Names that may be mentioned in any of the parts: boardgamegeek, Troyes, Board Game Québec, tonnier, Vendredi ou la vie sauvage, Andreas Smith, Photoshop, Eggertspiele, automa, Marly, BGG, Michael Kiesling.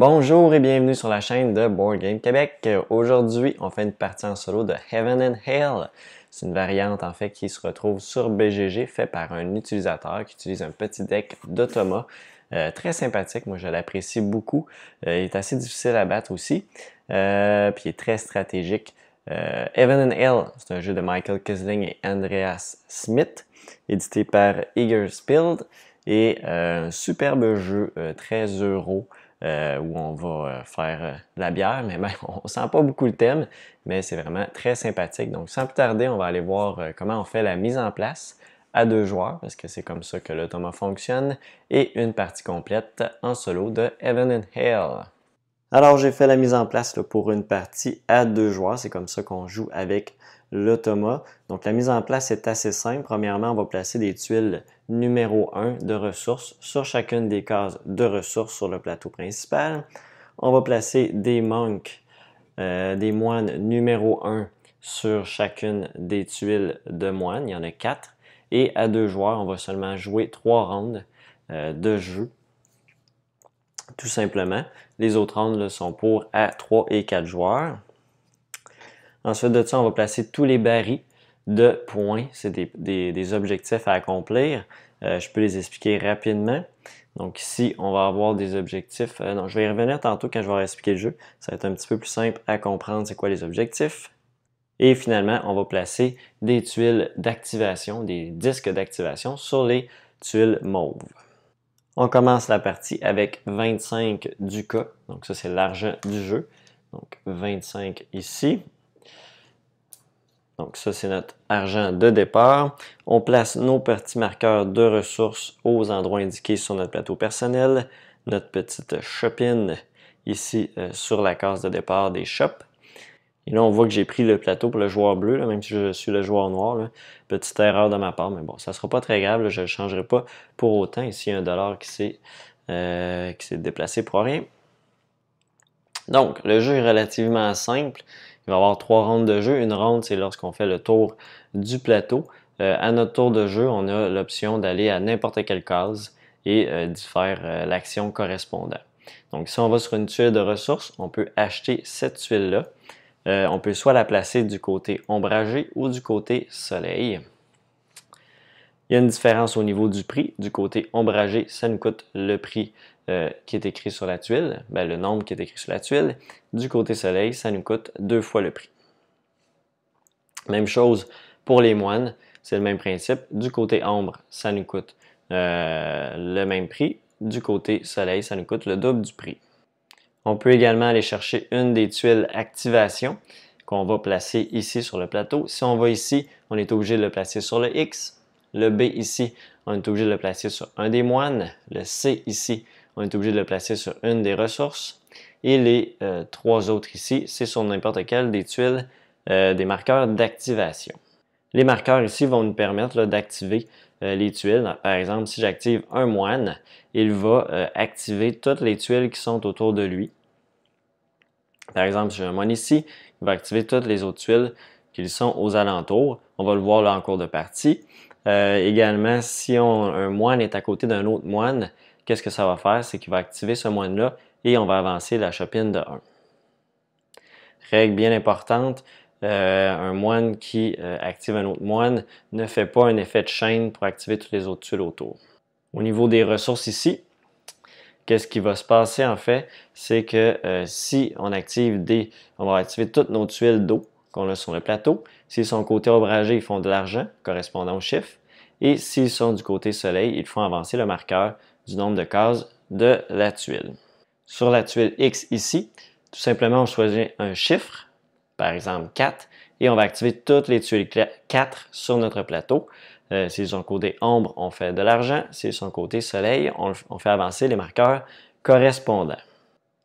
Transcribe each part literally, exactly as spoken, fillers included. Bonjour et bienvenue sur la chaîne de Board Game Québec. Aujourd'hui, on fait une partie en solo de Heaven and Hell. C'est une variante en fait qui se retrouve sur B G G, fait par un utilisateur qui utilise un petit deck d'automas. Euh, très sympathique, moi je l'apprécie beaucoup. Euh, il est assez difficile à battre aussi, euh, puis il est très stratégique. Euh, Heaven and Hell, c'est un jeu de Michael Kiesling et Andreas Smith, édité par Eggertspiele, et euh, un superbe jeu, euh, très euro. Euh, où on va faire euh, de la bière, mais ben, on sent pas beaucoup le thème, mais c'est vraiment très sympathique. Donc sans plus tarder, on va aller voir euh, comment on fait la mise en place à deux joueurs, parce que c'est comme ça que l'automa fonctionne, et une partie complète en solo de Heaven and Hell. Alors j'ai fait la mise en place là, pour une partie à deux joueurs, c'est comme ça qu'on joue avec l'automa. Donc la mise en place est assez simple. Premièrement, on va placer des tuiles numéro un de ressources sur chacune des cases de ressources sur le plateau principal. On va placer des monks, euh, des moines numéro un sur chacune des tuiles de moines. Il y en a quatre. Et à deux joueurs, on va seulement jouer trois rondes euh, de jeu. Tout simplement. Les autres rondes là, sont pour à trois et quatre joueurs. Ensuite de ça, on va placer tous les barils de points. C'est des, des, des objectifs à accomplir. Euh, je peux les expliquer rapidement. Donc ici, on va avoir des objectifs. Euh, non, je vais y revenir tantôt quand je vais expliquer le jeu. Ça va être un petit peu plus simple à comprendre c'est quoi les objectifs. Et finalement, on va placer des tuiles d'activation, des disques d'activation sur les tuiles mauves. On commence la partie avec vingt-cinq ducats. Donc ça, c'est l'argent du jeu. Donc vingt-cinq ici. Donc ça, c'est notre argent de départ. On place nos petits marqueurs de ressources aux endroits indiqués sur notre plateau personnel. Notre petite shopping ici euh, sur la case de départ des shops. Et là, on voit que j'ai pris le plateau pour le joueur bleu, là, même si je suis le joueur noir. Là. Petite erreur de ma part, mais bon, ça ne sera pas très grave. Là, je ne le changerai pas pour autant. Ici, il y a un dollar qui s'est euh, déplacé pour rien. Donc, le jeu est relativement simple. Il va y avoir trois rondes de jeu. Une ronde, c'est lorsqu'on fait le tour du plateau. Euh, à notre tour de jeu, on a l'option d'aller à n'importe quelle case et euh, d'y faire euh, l'action correspondante. Donc, si on va sur une tuile de ressources, on peut acheter cette tuile-là. Euh, on peut soit la placer du côté ombragé ou du côté soleil. Il y a une différence au niveau du prix. Du côté ombragé, ça nous coûte le prix euh, qui est écrit sur la tuile, ben, le nombre qui est écrit sur la tuile. Du côté soleil, ça nous coûte deux fois le prix. Même chose pour les moines, c'est le même principe. Du côté ombre, ça nous coûte euh, le même prix. Du côté soleil, ça nous coûte le double du prix. On peut également aller chercher une des tuiles activation qu'on va placer ici sur le plateau. Si on va ici, on est obligé de le placer sur le X. Le B ici, on est obligé de le placer sur un des moines. Le C ici, on est obligé de le placer sur une des ressources. Et les euh, trois autres ici, c'est sur n'importe quelle des tuiles, euh, des marqueurs d'activation. Les marqueurs ici vont nous permettre d'activer euh, les tuiles. Par exemple, si j'active un moine, il va euh, activer toutes les tuiles qui sont autour de lui. Par exemple, si j'ai un moine ici, il va activer toutes les autres tuiles qui sont aux alentours. On va le voir là en cours de partie. Euh, également, si on, un moine est à côté d'un autre moine, qu'est-ce que ça va faire? C'est qu'il va activer ce moine-là et on va avancer la chopine de un. Règle bien importante, euh, un moine qui euh, active un autre moine ne fait pas un effet de chaîne pour activer toutes les autres tuiles autour. Au niveau des ressources ici, qu'est-ce qui va se passer en fait? C'est que euh, si on active des... on va activer toutes nos tuiles d'eau qu'on a sur le plateau. S'ils sont côté ombragé, ils font de l'argent correspondant au chiffre. Et s'ils sont du côté soleil, ils font avancer le marqueur du nombre de cases de la tuile. Sur la tuile X ici, tout simplement, on choisit un chiffre, par exemple quatre, et on va activer toutes les tuiles quatre sur notre plateau. Euh, s'ils sont côté ombre, on fait de l'argent. S'ils sont côté soleil, on, on fait avancer les marqueurs correspondants.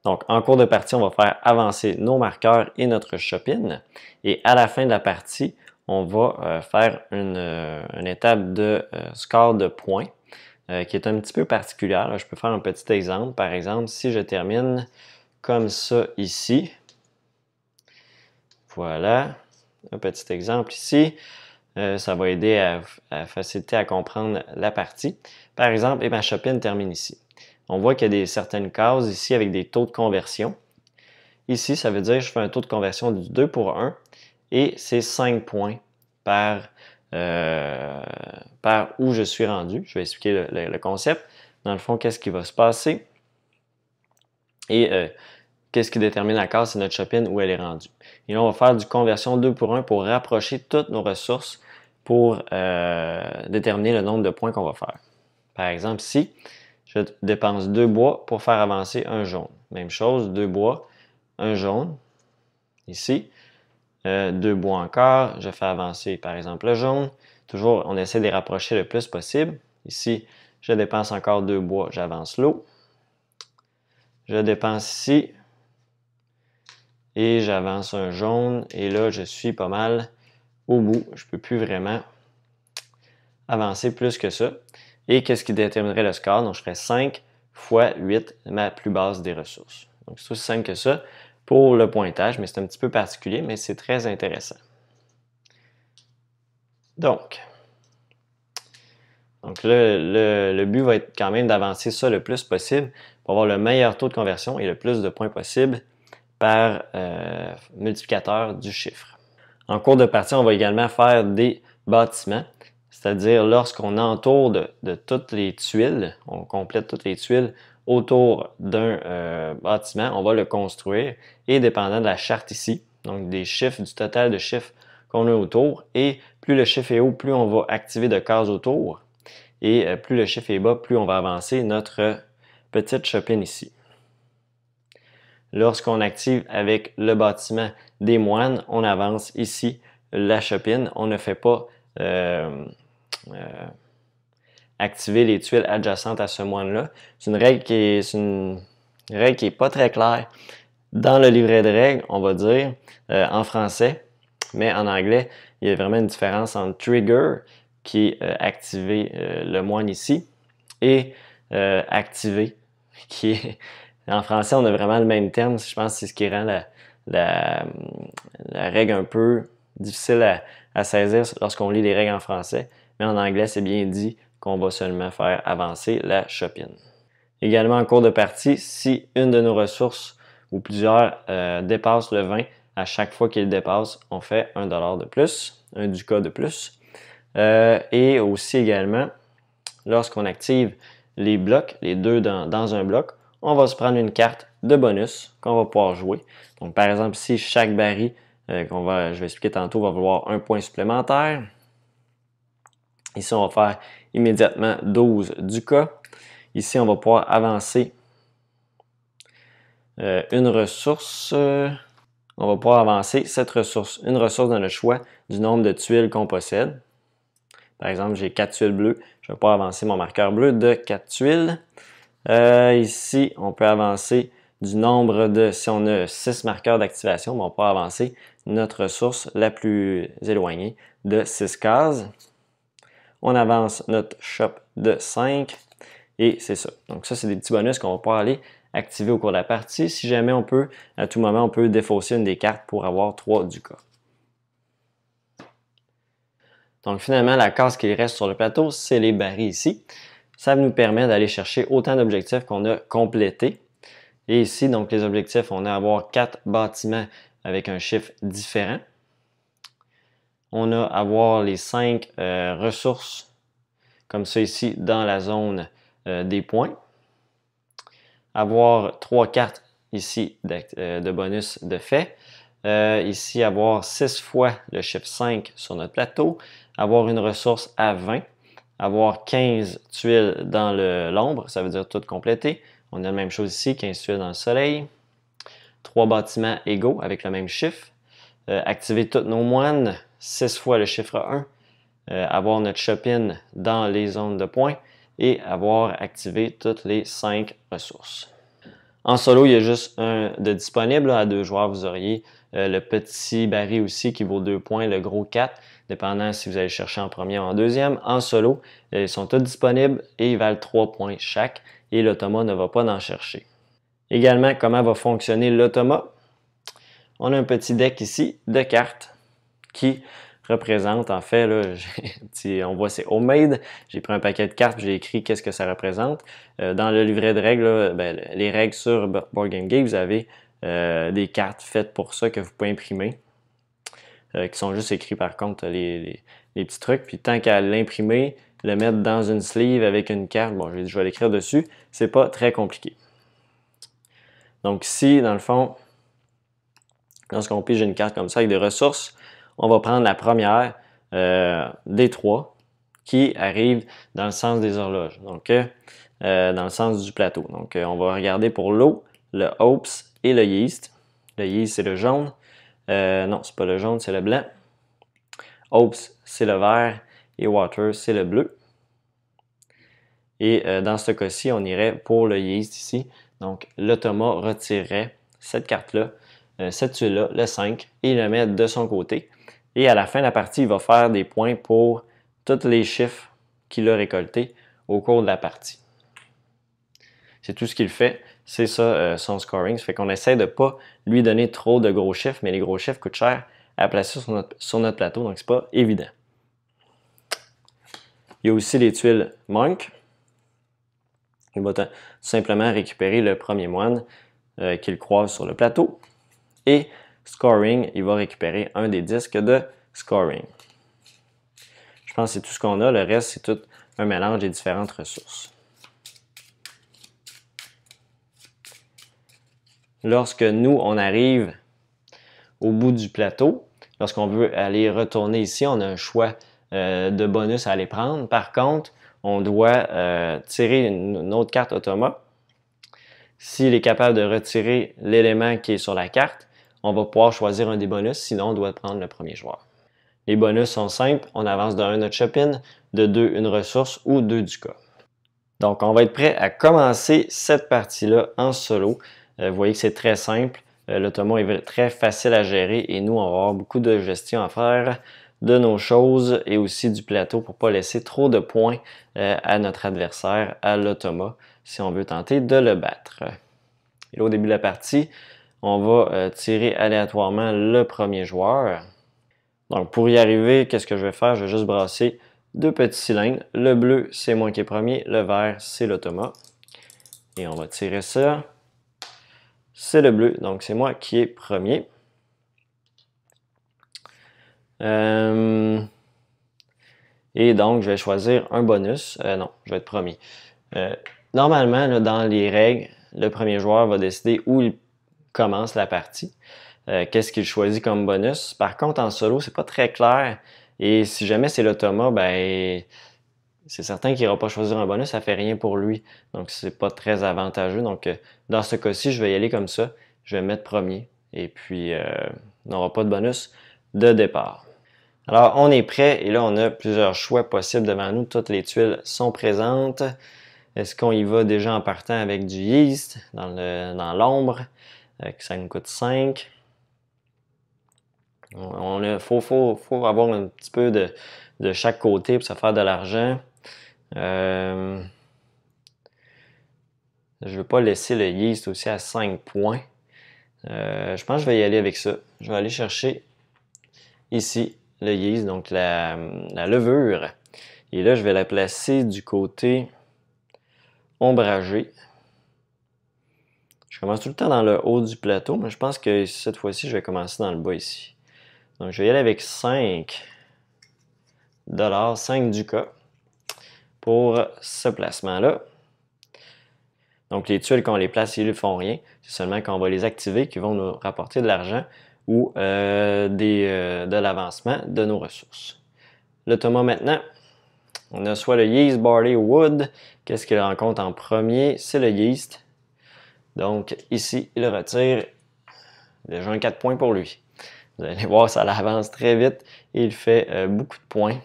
Donc, en cours de partie, on va faire avancer nos marqueurs et notre shopping. Et à la fin de la partie, on va euh, faire une, euh, une étape de euh, score de points euh, qui est un petit peu particulière. Là, je peux faire un petit exemple. Par exemple, si je termine comme ça ici. Voilà. Un petit exemple ici. Euh, ça va aider à, à faciliter à comprendre la partie. Par exemple, et ma shopping termine ici. On voit qu'il y a des, certaines cases ici avec des taux de conversion. Ici, ça veut dire que je fais un taux de conversion du deux pour un et c'est cinq points par, euh, par où je suis rendu. Je vais expliquer le, le, le concept. Dans le fond, qu'est-ce qui va se passer? Et euh, qu'est-ce qui détermine la case? C'est notre shopping, où elle est rendue. Et là, on va faire du conversion deux pour un pour rapprocher toutes nos ressources pour euh, déterminer le nombre de points qu'on va faire. Par exemple, si je dépense deux bois pour faire avancer un jaune. Même chose, deux bois, un jaune. Ici, euh, deux bois encore, je fais avancer par exemple le jaune. Toujours, on essaie de les rapprocher le plus possible. Ici, je dépense encore deux bois, j'avance l'eau. Je dépense ici et j'avance un jaune. Et là, je suis pas mal au bout. Je ne peux plus vraiment avancer plus que ça. Et qu'est-ce qui déterminerait le score? Donc, je ferais cinq fois huit, ma plus basse des ressources. Donc, c'est aussi simple que ça pour le pointage, mais c'est un petit peu particulier, mais c'est très intéressant. Donc, donc le, le, le but va être quand même d'avancer ça le plus possible pour avoir le meilleur taux de conversion et le plus de points possible par euh, multiplicateur du chiffre. En cours de partie, on va également faire des bâtiments. C'est-à-dire, lorsqu'on entoure de, de toutes les tuiles, on complète toutes les tuiles autour d'un euh, bâtiment, on va le construire. Et dépendant de la charte ici, donc des chiffres, du total de chiffres qu'on a autour, et plus le chiffre est haut, plus on va activer de cases autour. Et euh, plus le chiffre est bas, plus on va avancer notre petite shopping ici. Lorsqu'on active avec le bâtiment des moines, on avance ici la shopping. On ne fait pas... Euh, Euh, activer les tuiles adjacentes à ce moine-là. C'est une règle qui est, est une règle qui est pas très claire dans le livret de règles, on va dire, euh, en français, mais en anglais, il y a vraiment une différence entre trigger, qui est euh, activer euh, le moine ici, et euh, activer, qui est... En français, on a vraiment le même terme, je pense que c'est ce qui rend la, la, la règle un peu difficile à, à saisir lorsqu'on lit les règles en français, mais en anglais, c'est bien dit qu'on va seulement faire avancer la shopping. Également, en cours de partie, si une de nos ressources ou plusieurs euh, dépasse le vingt, à chaque fois qu'il dépasse, on fait un dollar de plus, un ducat de plus. Euh, et aussi également, lorsqu'on active les blocs, les deux dans, dans un bloc, on va se prendre une carte de bonus qu'on va pouvoir jouer. Donc, par exemple, si chaque baril euh, qu'on va, je vais expliquer tantôt, va valoir un point supplémentaire. Ici, on va faire immédiatement douze ducats. Ici, on va pouvoir avancer euh, une ressource. Euh, on va pouvoir avancer cette ressource, une ressource de notre choix du nombre de tuiles qu'on possède. Par exemple, j'ai quatre tuiles bleues. Je vais pouvoir avancer mon marqueur bleu de quatre tuiles. Euh, ici, on peut avancer du nombre de... Si on a six marqueurs d'activation, on va pouvoir avancer notre ressource la plus éloignée de six cases. On avance notre shop de cinq et c'est ça. Donc ça, c'est des petits bonus qu'on va pouvoir aller activer au cours de la partie. Si jamais on peut, à tout moment, on peut défausser une des cartes pour avoir trois ducats. Donc finalement, la case qui reste sur le plateau, c'est les barils ici. Ça nous permet d'aller chercher autant d'objectifs qu'on a complétés. Et ici, donc les objectifs, on a à avoir quatre bâtiments avec un chiffre différent. On a à avoir les cinq euh, ressources, comme ça ici, dans la zone euh, des points. Avoir trois cartes ici euh, de bonus de fait. Euh, ici, avoir six fois le chiffre cinq sur notre plateau. Avoir une ressource à vingt. Avoir quinze tuiles dans l'ombre, ça veut dire tout complété. On a la même chose ici, quinze tuiles dans le soleil. trois bâtiments égaux avec le même chiffre. Euh, activer toutes nos moines. six fois le chiffre un, euh, avoir notre shopping dans les zones de points et avoir activé toutes les cinq ressources. En solo, il y a juste un de disponible. À deux joueurs, vous auriez euh, le petit baril aussi qui vaut deux points, le gros quatre, dépendant si vous allez chercher en premier ou en deuxième. En solo, euh, ils sont tous disponibles et ils valent trois points chaque et l'automa ne va pas en chercher. Également, comment va fonctionner l'automa? On a un petit deck ici de cartes qui représente. En fait, là, petit, on voit c'est homemade. J'ai pris un paquet de cartes, j'ai écrit qu'est-ce que ça représente. Euh, dans le livret de règles, là, ben, les règles sur Board Game Geek, vous avez euh, des cartes faites pour ça que vous pouvez imprimer, euh, qui sont juste écrits par contre les, les, les petits trucs. Puis tant qu'à l'imprimer, le mettre dans une sleeve avec une carte, bon, je vais l'écrire dessus, c'est pas très compliqué. Donc ici, dans le fond, lorsqu'on pige une carte comme ça avec des ressources, on va prendre la première euh, des trois qui arrive dans le sens des horloges, donc euh, dans le sens du plateau. Donc euh, on va regarder pour l'eau, le Hopes et le Yeast. Le Yeast, c'est le jaune. Euh, non, c'est pas le jaune, c'est le blanc. Hopes, c'est le vert. Et Water, c'est le bleu. Et euh, dans ce cas-ci, on irait pour le Yeast ici. Donc, l'automat retirerait cette carte-là, euh, cette tuile-là, le cinq, et il le met de son côté. Et à la fin de la partie, il va faire des points pour tous les chiffres qu'il a récoltés au cours de la partie. C'est tout ce qu'il fait. C'est ça, euh, son scoring. Ça fait qu'on essaie de ne pas lui donner trop de gros chiffres, mais les gros chiffres coûtent cher à placer sur notre, sur notre plateau, donc c'est pas évident. Il y a aussi les tuiles Monk. Il va tout simplement récupérer le premier moine euh, qu'il croise sur le plateau. Et Scoring, il va récupérer un des disques de Scoring. Je pense que c'est tout ce qu'on a. Le reste, c'est tout un mélange des différentes ressources. Lorsque nous, on arrive au bout du plateau, lorsqu'on veut aller retourner ici, on a un choix de bonus à aller prendre. Par contre, on doit euh, tirer une, une autre carte automat. S'il est capable de retirer l'élément qui est sur la carte, on va pouvoir choisir un des bonus, sinon on doit prendre le premier joueur. Les bonus sont simples, on avance de un notre shopping, de deux une ressource ou deux du cas. Donc on va être prêt à commencer cette partie-là en solo. Euh, vous voyez que c'est très simple, euh, l'automat est très facile à gérer et nous on va avoir beaucoup de gestion à faire de nos choses et aussi du plateau pour ne pas laisser trop de points euh, à notre adversaire, à l'automa, si on veut tenter de le battre. Et là, au début de la partie, on va euh, tirer aléatoirement le premier joueur. Donc, pour y arriver, qu'est-ce que je vais faire? Je vais juste brasser deux petits cylindres. Le bleu, c'est moi qui est premier. Le vert, c'est l'automa. Et on va tirer ça. C'est le bleu, donc c'est moi qui est premier. Euh, et donc, je vais choisir un bonus. Euh, non, je vais être premier. Euh, normalement, là, dans les règles, le premier joueur va décider où il commence la partie. Euh, Qu'est-ce qu'il choisit comme bonus. Par contre, en solo, c'est pas très clair. Et si jamais c'est l'automa, ben, c'est certain qu'il n'ira pas choisir un bonus. Ça fait rien pour lui. Donc, c'est pas très avantageux. Donc, euh, dans ce cas-ci, je vais y aller comme ça. Je vais mettre premier. Et puis, euh, on n'aura pas de bonus de départ. Alors, on est prêt et là, on a plusieurs choix possibles devant nous. Toutes les tuiles sont présentes. Est-ce qu'on y va déjà en partant avec du yeast dans l'ombre? Dans euh, ça nous coûte cinq. Il on, on faut, faut, faut avoir un petit peu de, de chaque côté pour se faire de l'argent. Euh, je ne veux pas laisser le yeast aussi à cinq points. Euh, je pense que je vais y aller avec ça. Je vais aller chercher ici, le yeast, donc la, la levure. Et là, je vais la placer du côté ombragé. Je commence tout le temps dans le haut du plateau, mais je pense que cette fois-ci, je vais commencer dans le bas ici. Donc, je vais y aller avec cinq dollars, cinq du cas, pour ce placement-là. Donc, les tuiles, quand on les place, ils ne font rien. C'est seulement quand on va les activer qu'ils vont nous rapporter de l'argent ou euh, des, euh, de l'avancement de nos ressources. L'automa maintenant, on a soit le yeast, barley, wood. Qu'est-ce qu'il rencontre en premier? C'est le yeast. Donc ici, il retire déjà un quatre points pour lui. Vous allez voir, ça l'avance très vite et il fait euh, beaucoup de points.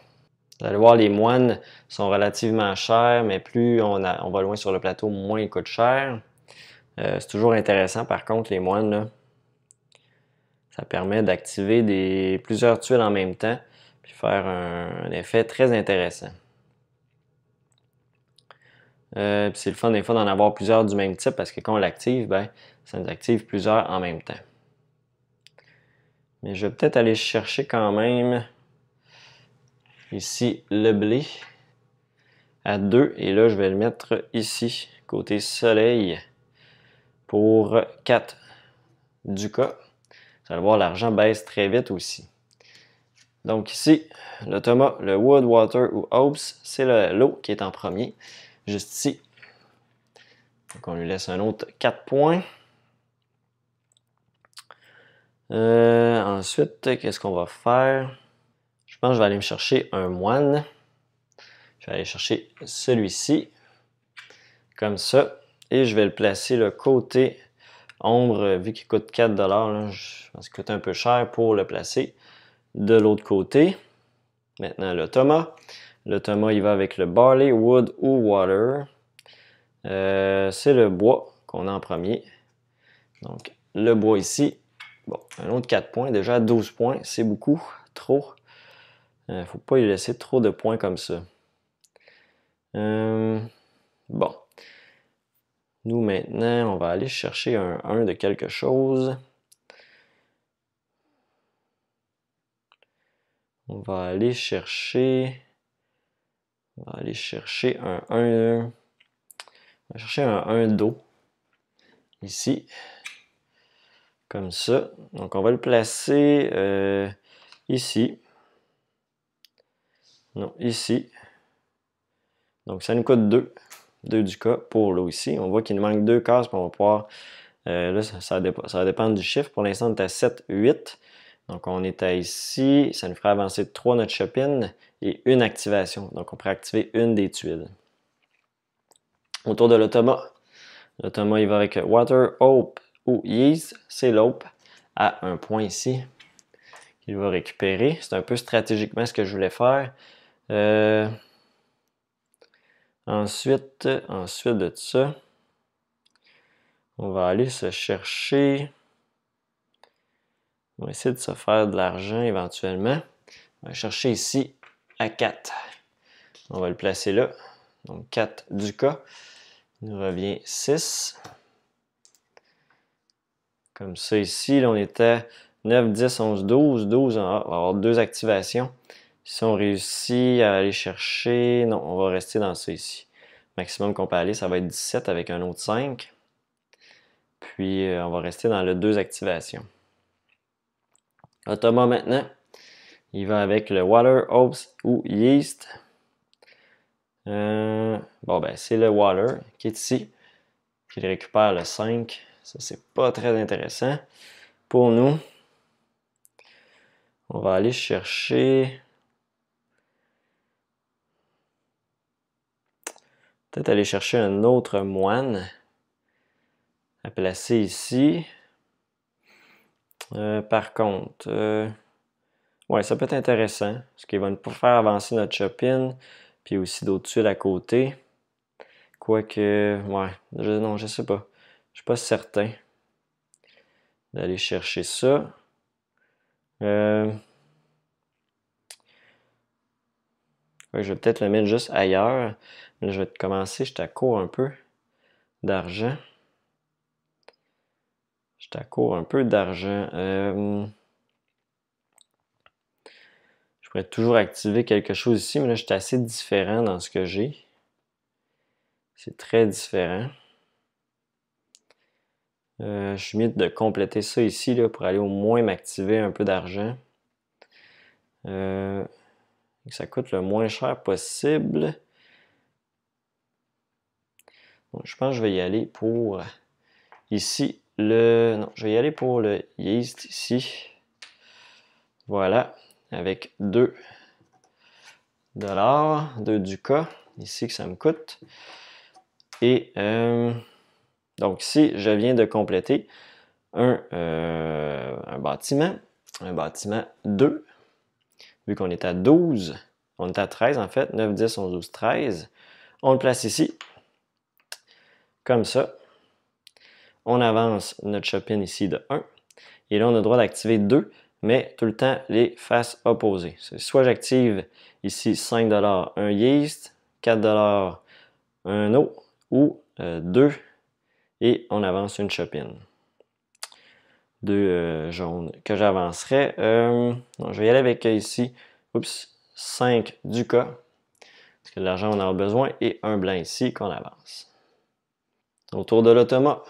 Vous allez voir, les moines sont relativement chers, mais plus on, a, on va loin sur le plateau, moins ils coûtent cher. Euh, C'est toujours intéressant par contre, les moines, là. Ça permet d'activer plusieurs tuiles en même temps puis faire un, un effet très intéressant. Euh, c'est le fun des fois d'en avoir plusieurs du même type parce que quand on l'active, ben, ça nous active plusieurs en même temps. Mais je vais peut-être aller chercher quand même ici le blé à deux et là je vais le mettre ici côté soleil pour quatre du cas. Vous allez voir, l'argent baisse très vite aussi. Donc ici, le tomat, le wood, water ou hops, c'est l'eau qui est en premier, juste ici. Donc on lui laisse un autre quatre points. Euh, ensuite, qu'est-ce qu'on va faire? Je pense que je vais aller me chercher un moine. Je vais aller chercher celui-ci, comme ça. Et je vais le placer le côté ombre, vu qu'il coûte quatre dollars, là, je pense qu'il coûte un peu cher pour le placer. De l'autre côté, maintenant le tomat. Le tomat, il va avec le barley, wood ou water. Euh, C'est le bois qu'on a en premier. Donc, le bois ici. Bon, un autre quatre points. Déjà, douze points, c'est beaucoup, trop. Il euh, ne faut pas lui laisser trop de points comme ça. Euh, bon. Nous, maintenant, on va aller chercher un un de quelque chose. On va aller chercher, on va aller chercher un un, on va chercher un un d'eau, ici, comme ça. Donc on va le placer euh, ici, non, ici. Donc ça nous coûte deux, deux du cas pour l'eau ici. On voit qu'il nous manque deux cases, puis on va pouvoir, euh, là ça, ça, dépend, ça va dépendre du chiffre. Pour l'instant on est à sept, huit. Donc, on est à ici, ça nous ferait avancer de trois notre shopping et une activation. Donc, on pourrait activer une des tuiles. Autour de l'automat, l'automat il va avec water, hope ou yeast. C'est l'hope à un point ici qu'il va récupérer. C'est un peu stratégiquement ce que je voulais faire. Euh, ensuite, ensuite de ça, on va aller se chercher. On va essayer de se faire de l'argent éventuellement. On va chercher ici à quatre. On va le placer là. Donc quatre du cas. Il nous revient six. Comme ça ici. Là, on est à neuf, dix, onze, douze. douze en A. On va avoir deux activations. Si on réussit à aller chercher... Non, on va rester dans ça ici. Maximum qu'on peut aller, ça va être dix-sept avec un autre cinq. Puis on va rester dans le deux activations. Automat maintenant, il va avec le water, hops ou yeast. Euh, bon ben c'est le water qui est ici, qu'il récupère le cinq. Ça c'est pas très intéressant pour nous. On va aller chercher, peut-être aller chercher un autre moine à placer ici. Euh, par contre, euh, ouais, ça peut être intéressant, parce qu'il va nous faire avancer notre shopping, puis aussi d'autres tuiles à côté. Quoique, ouais, je, non, je sais pas. Je suis pas certain d'aller chercher ça. Euh, ouais, je vais peut-être le mettre juste ailleurs. Là, je vais commencer, je suis à court un peu d'argent. J'étais à court un peu d'argent. Euh, je pourrais toujours activer quelque chose ici, mais là, j'étais assez différent dans ce que j'ai. C'est très différent. Euh, je suis mieux de compléter ça ici là, pour aller au moins m'activer un peu d'argent. Euh, ça coûte le moins cher possible. Bon, je pense que je vais y aller pour ici. Le, non, je vais y aller pour le yeast ici. Voilà, avec deux dollars, deux du cas, ici que ça me coûte. Et euh, donc ici, je viens de compléter un, euh, un bâtiment, un bâtiment deux, vu qu'on est à douze, on est à treize en fait, neuf, dix, onze, douze, treize. On le place ici, comme ça. On avance notre shopping ici de un. Et là, on a le droit d'activer deux, mais tout le temps les faces opposées. Soit j'active ici cinq dollars, un yeast, quatre dollars, un eau, ou euh, deux, et on avance une shopping. Deux euh, jaunes que j'avancerai. Euh, je vais y aller avec ici, oups, cinq du cas, parce que l'argent on en a besoin, et un blanc ici qu'on avance. Autour de l'automa,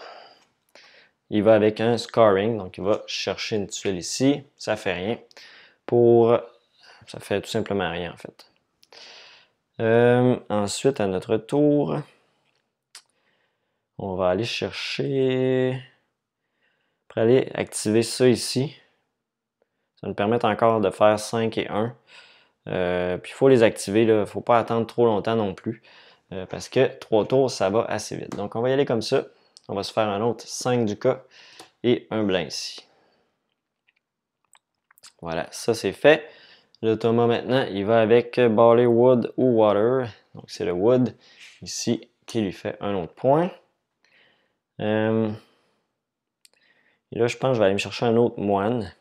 il va avec un scoring, donc il va chercher une tuile ici, ça fait rien. Pour, ça fait tout simplement rien en fait. Euh, ensuite, à notre tour, on va aller chercher, pour aller activer ça ici. Ça nous permet encore de faire cinq et un. Euh, puis il faut les activer, il ne faut pas attendre trop longtemps non plus. Euh, parce que trois tours, ça va assez vite. Donc on va y aller comme ça. On va se faire un autre cinq du cas et un blanc ici. Voilà, ça c'est fait. Le Thomas maintenant, il va avec Barley, Wood ou Water. Donc c'est le Wood ici qui lui fait un autre point. Euh, et là, je pense que je vais aller me chercher un autre moine.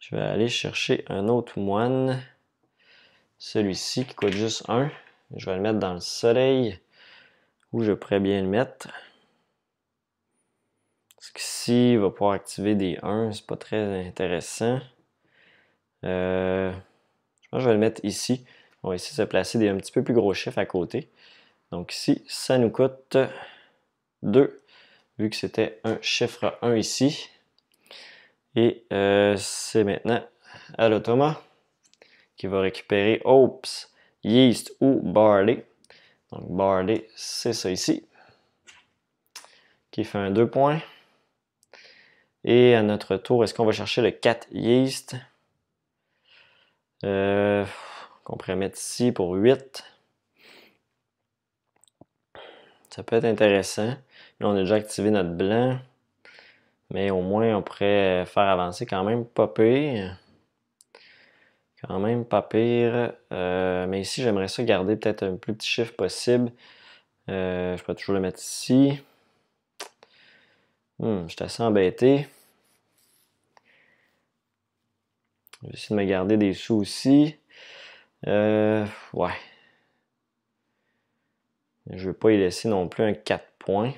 Je vais aller chercher un autre moine. Celui-ci qui coûte juste un. Je vais le mettre dans le soleil. Où je pourrais bien le mettre. Parce qu'ici, il va pouvoir activer des un. C'est pas très intéressant. Euh, je pense que je vais le mettre ici. On va essayer de se placer des un petit peu plus gros chiffres à côté. Donc ici, ça nous coûte deux. Vu que c'était un chiffre un ici. Et euh, c'est maintenant à l'automa qui va récupérer Hopes, Yeast ou Barley. Donc Barley, c'est ça ici, qui fait un deux points. Et à notre tour, est-ce qu'on va chercher le quatre Yeast? Euh, qu'on pourrait mettre ici pour huit. Ça peut être intéressant. Là, on a déjà activé notre blanc. Mais au moins, on pourrait faire avancer quand même pas pire. Quand même pas pire. Euh, mais ici, j'aimerais ça garder peut-être un plus petit chiffre possible. Euh, je peux toujours le mettre ici. Hum, je suis assez embêté. Je vais essayer de me garder des sous aussi. Euh, ouais. Je ne veux pas y laisser non plus un quatre points.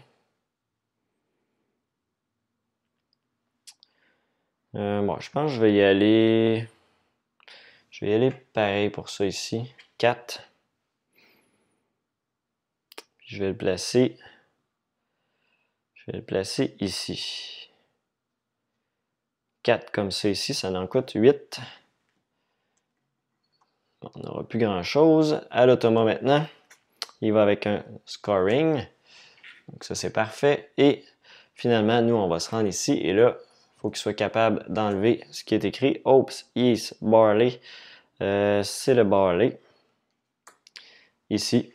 Euh, bon, je pense que je vais y aller. Je vais y aller pareil pour ça ici. quatre. Puis je vais le placer. Je vais le placer ici. quatre comme ça ici, ça en coûte huit. Bon, on n'aura plus grand-chose. À l'automa maintenant, il va avec un scoring. Donc ça, c'est parfait. Et finalement, nous, on va se rendre ici. Et là, faut qu'il soit capable d'enlever ce qui est écrit. Hopes, Yeast, Barley. Euh, c'est le Barley. Ici.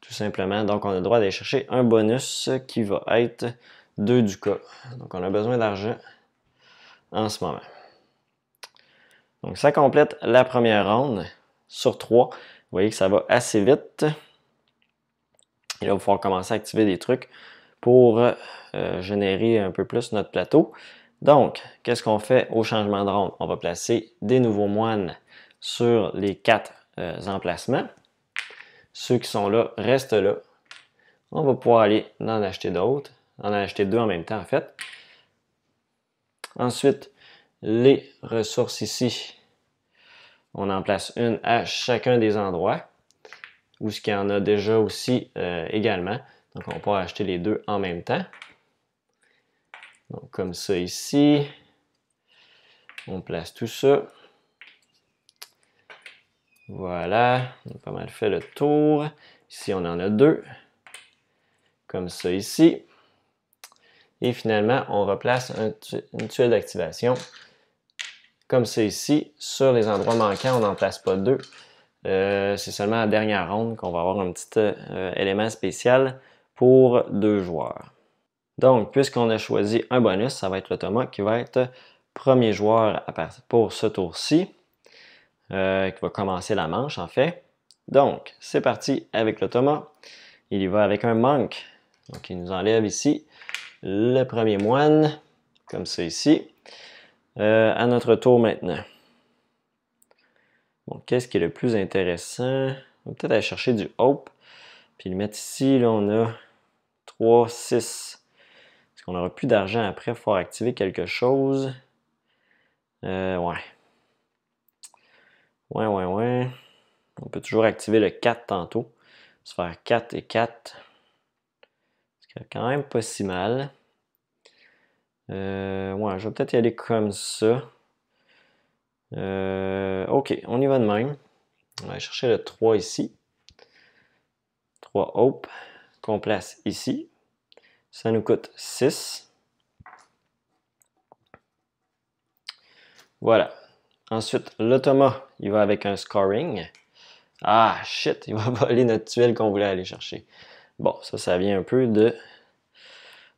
Tout simplement. Donc, on a le droit d'aller chercher un bonus qui va être deux du cas. Donc, on a besoin d'argent en ce moment. Donc, ça complète la première ronde sur trois. Vous voyez que ça va assez vite. Et là, il va falloir commencer à activer des trucs pour euh, générer un peu plus notre plateau. Donc, qu'est-ce qu'on fait au changement de ronde? On va placer des nouveaux moines sur les quatre euh, emplacements. Ceux qui sont là restent là. On va pouvoir aller en acheter d'autres. On en a acheté deux en même temps, en fait. Ensuite, les ressources ici. On en place une à chacun des endroits. Ou ce qu'il y en a déjà aussi euh, également. Donc, on peut acheter les deux en même temps. Donc, comme ça ici. On place tout ça. Voilà. On a pas mal fait le tour. Ici, on en a deux. Comme ça ici. Et finalement, on replace un tu- une tuile d'activation. Comme ça ici. Sur les endroits manquants, on n'en place pas deux. Euh, c'est seulement à la dernière ronde qu'on va avoir un petit euh, élément spécial pour deux joueurs. Donc, puisqu'on a choisi un bonus, ça va être l'automa qui va être premier joueur à part pour ce tour-ci, euh, qui va commencer la manche en fait. Donc, c'est parti avec l'automa. Il y va avec un manque. Donc, il nous enlève ici le premier moine, comme ça ici. Euh, à notre tour maintenant. Bon, qu'est-ce qui est le plus intéressant? On va peut-être aller chercher du Hope, puis le mettre ici. Là, on a trois, six. Parce qu'on n'aura plus d'argent après, il faut activer quelque chose. Euh, ouais. Ouais, ouais, ouais. On peut toujours activer le quatre tantôt. Se faire quatre et quatre. C'est quand même pas si mal. Euh, ouais, je vais peut-être y aller comme ça. Euh, ok, on y va de même. On va chercher le trois ici. trois Hope qu'on place ici. Ça nous coûte six. Voilà. Ensuite, l'automa, il va avec un scoring. Ah, shit, il va voler notre tuile qu'on voulait aller chercher. Bon, ça, ça vient un peu de,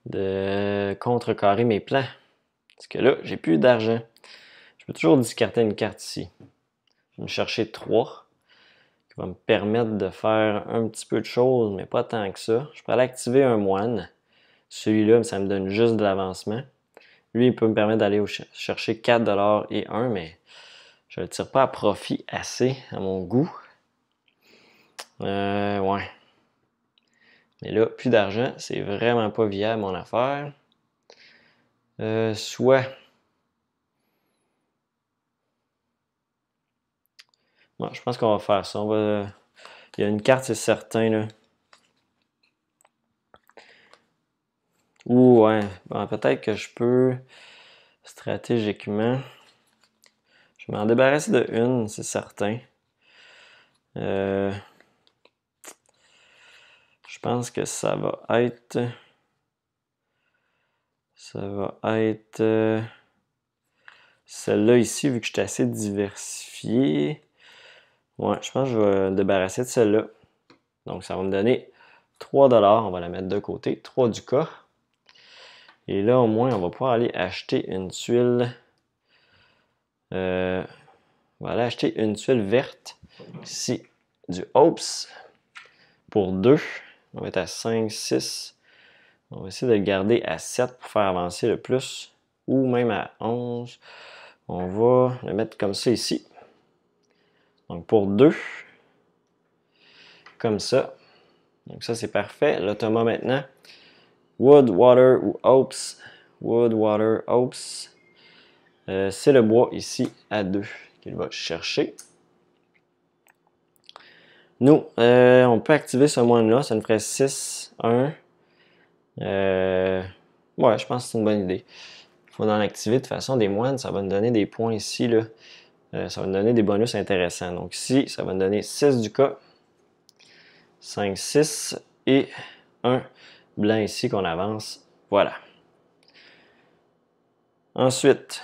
de contrecarrer mes plans. Parce que là, j'ai plus d'argent. Je peux toujours discarter une carte ici. Je vais me chercher trois. Qui va me permettre de faire un petit peu de choses, mais pas tant que ça. Je peux aller activer un moine. Celui-là, ça me donne juste de l'avancement. Lui, il peut me permettre d'aller chercher quatre dollars et un, mais je ne le tire pas à profit assez à mon goût. Euh, ouais. Mais là, plus d'argent, c'est vraiment pas viable mon affaire. Euh, soit. Bon, je pense qu'on va faire ça. On va... Il y a une carte, c'est certain, là. Ou ouais, bon, peut-être que je peux stratégiquement. Je vais m'en débarrasser de une, c'est certain. Euh, je pense que ça va être. Ça va être. Euh, Celle-là ici, vu que je suis assez diversifié. Ouais, je pense que je vais me débarrasser de celle-là. Donc ça va me donner trois dollars. On va la mettre de côté. trois du cas. Et là, au moins, on va pouvoir aller acheter une tuile. Euh, on va aller acheter une tuile verte. Ici, du Hopes. Pour deux. On va être à cinq, six. On va essayer de le garder à sept pour faire avancer le plus. Ou même à onze. On va le mettre comme ça ici. Donc pour deux. Comme ça. Donc ça, c'est parfait. L'automa maintenant. Wood, Water ou Hopes. Wood, Water, Hopes. Euh, c'est le bois ici à deux qu'il va chercher. Nous, euh, on peut activer ce moine-là. Ça nous ferait six, un. Euh, ouais, je pense que c'est une bonne idée. Il faut en activer de toute façon des moines. Ça va nous donner des points ici. Là. Euh, ça va nous donner des bonus intéressants. Donc ici, ça va nous donner six du cas. cinq, six et un. Blanc ici qu'on avance. Voilà. Ensuite,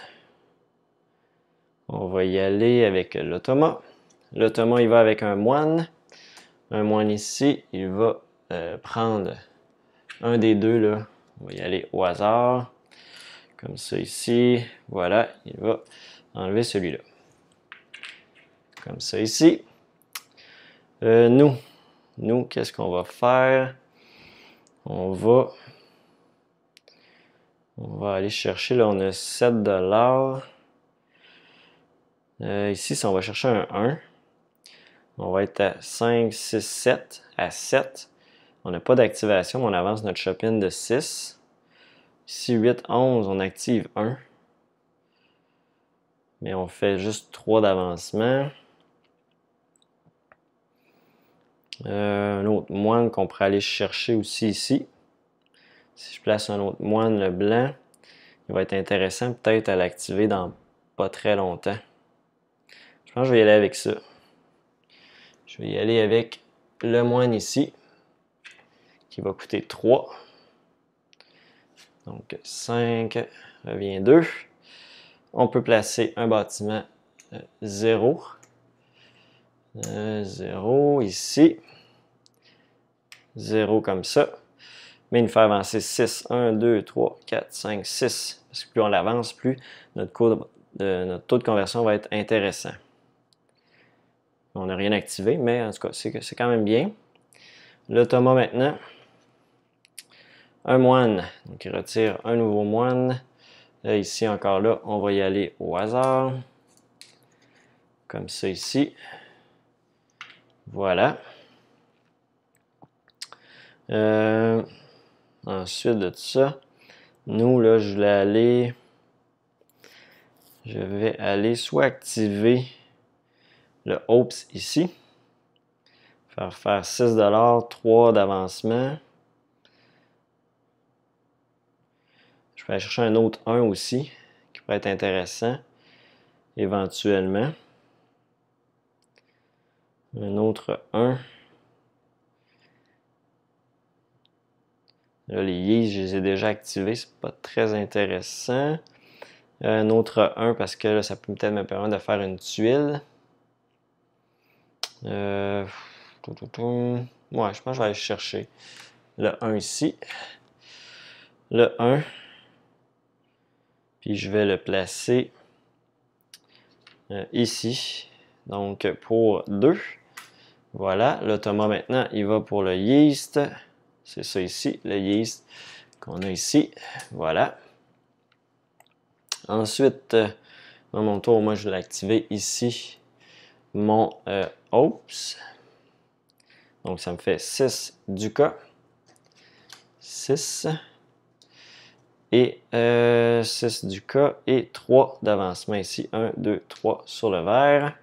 on va y aller avec l'automa. L'automa, il va avec un moine. Un moine ici, il va euh, prendre un des deux. Là. On va y aller au hasard. Comme ça ici. Voilà. Il va enlever celui-là. Comme ça ici. Euh, nous, nous, qu'est-ce qu'on va faire? On va, on va aller chercher, là on a sept dollars. Euh, ici, si on va chercher un un, on va être à cinq, six, sept, à sept. On n'a pas d'activation, mais on avance notre shopping de six. Ici, huit, onze, on active un. Mais on fait juste trois d'avancement. Euh, un autre moine qu'on pourrait aller chercher aussi ici. Si je place un autre moine, le blanc, il va être intéressant peut-être à l'activer dans pas très longtemps. Je pense que je vais y aller avec ça. Je vais y aller avec le moine ici, qui va coûter trois. Donc cinq revient deux. On peut placer un bâtiment zéro. Euh, zéro ici. zéro comme ça. Mais il nous fait avancer six. un, deux, trois, quatre, cinq, six. Parce que plus on l'avance, plus notre, cours de, euh, notre taux de conversion va être intéressant. On n'a rien activé, mais en tout cas, c'est quand même bien. L'automa maintenant. Un moine. Donc il retire un nouveau moine. Là, ici, encore là, on va y aller au hasard. Comme ça ici. Voilà. Euh, ensuite de tout ça, nous, là, je voulais aller je vais aller soit activer le Hopes ici, faire faire six dollars, trois d'avancement. Je vais aller chercher un autre un aussi, qui pourrait être intéressant, éventuellement. Un autre un. Là, les Yees, je les ai déjà activés, c'est pas très intéressant. Un autre un, parce que là, ça peut peut-être me permettre de faire une tuile. Euh, tout, tout, tout. Ouais, je pense que je vais aller chercher le un ici. Le un. Puis je vais le placer euh, ici. Donc pour deux. Voilà, le Thomas maintenant, il va pour le yeast. C'est ça ici, le yeast qu'on a ici. Voilà. Ensuite, euh, dans mon tour, moi je vais l'activer ici. Mon euh, Hopes. Donc ça me fait six du cas. six. Et euh, six du cas et trois d'avancement ici. un, deux, trois sur le vert.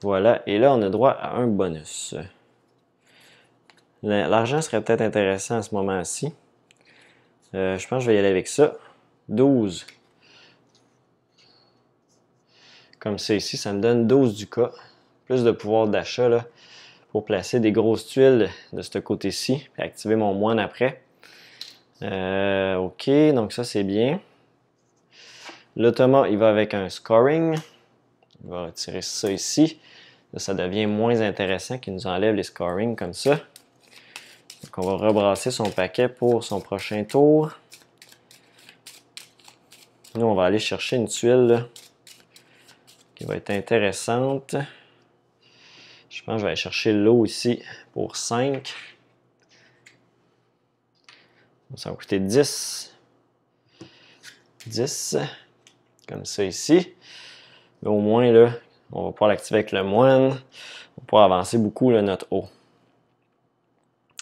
Voilà. Et là, on a droit à un bonus. L'argent serait peut-être intéressant à ce moment-ci. Euh, je pense que je vais y aller avec ça. douze. Comme ça ici, ça me donne douze du cas. Plus de pouvoir d'achat là pour placer des grosses tuiles de ce côté-ci. Puis activer mon moine après. Euh, ok, donc ça c'est bien. Le Thomas, il va avec un scoring. Il va retirer ça ici. Là, ça devient moins intéressant qu'il nous enlève les scoring comme ça. Donc on va rebrasser son paquet pour son prochain tour. Nous, on va aller chercher une tuile là, qui va être intéressante. Je pense que je vais aller chercher l'eau ici pour cinq. Ça va coûter dix. dix. Comme ça ici. Mais au moins, là, on va pouvoir l'activer avec le moine. On va pouvoir avancer beaucoup là, notre eau.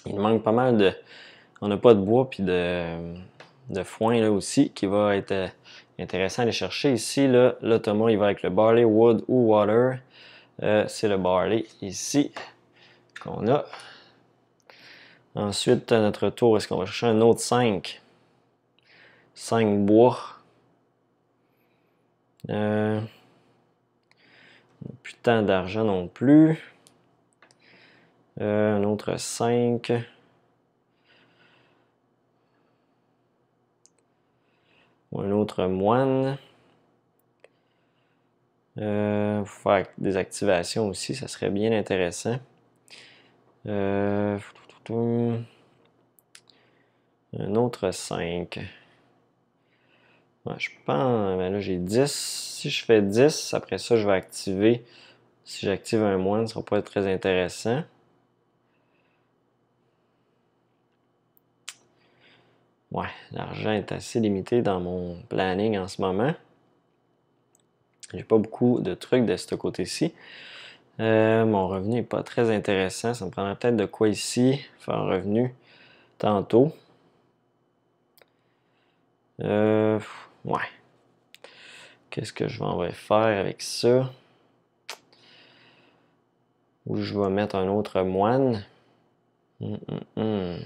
Il manque pas mal de... On n'a pas de bois puis de, de foin là aussi qui va être intéressant à aller chercher. Ici, là, l'automat, il va avec le barley, wood ou water. Euh, C'est le barley ici qu'on a. Ensuite, à notre tour, est-ce qu'on va chercher un autre cinq? cinq bois. Euh, plus tant d'argent non plus. Euh, un autre cinq. Ou un autre moine. Euh, faire des activations aussi, ça serait bien intéressant. Euh, Un autre cinq. Ouais, je pense, mais là j'ai dix. Si je fais dix, après ça je vais activer. Si j'active un moine, ça ne va pas être très intéressant. Ouais, l'argent est assez limité dans mon planning en ce moment. J'ai pas beaucoup de trucs de ce côté-ci. Euh, mon revenu n'est pas très intéressant. Ça me prendrait peut-être de quoi ici faire un revenu tantôt. Euh, ouais. Qu'est-ce que je vais faire avec ça? Ou je vais mettre un autre moine. Hum, hum, hum.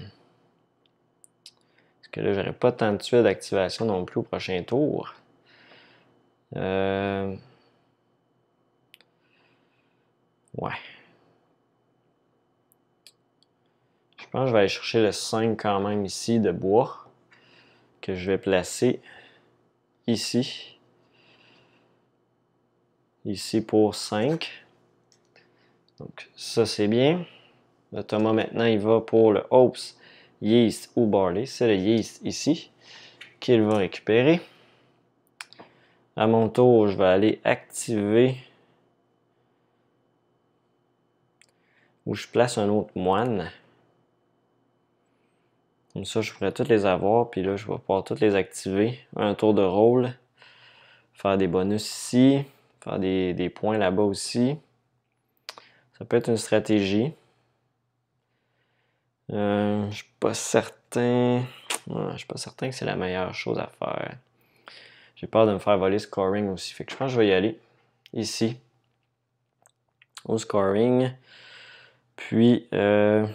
Parce que là, j'aurais pas tant de tuiles d'activation non plus au prochain tour. Euh... Ouais. Je pense que je vais aller chercher le cinq quand même ici de bois que je vais placer ici. Ici pour cinq. Donc ça c'est bien. Le Thomas maintenant il va pour le Hopes, Yeast ou Barley. C'est le Yeast ici qu'il va récupérer. À mon tour je vais aller activer... où je place un autre moine. Comme ça, je pourrais toutes les avoir, puis là, je vais pouvoir toutes les activer. Un tour de rôle, faire des bonus ici, faire des, des points là-bas aussi. Ça peut être une stratégie. Euh, je ne suis pas certain... Ouais, je suis pas certain que c'est la meilleure chose à faire. J'ai peur de me faire voler scoring aussi. Fait que je pense que je vais y aller ici au scoring. Puis euh,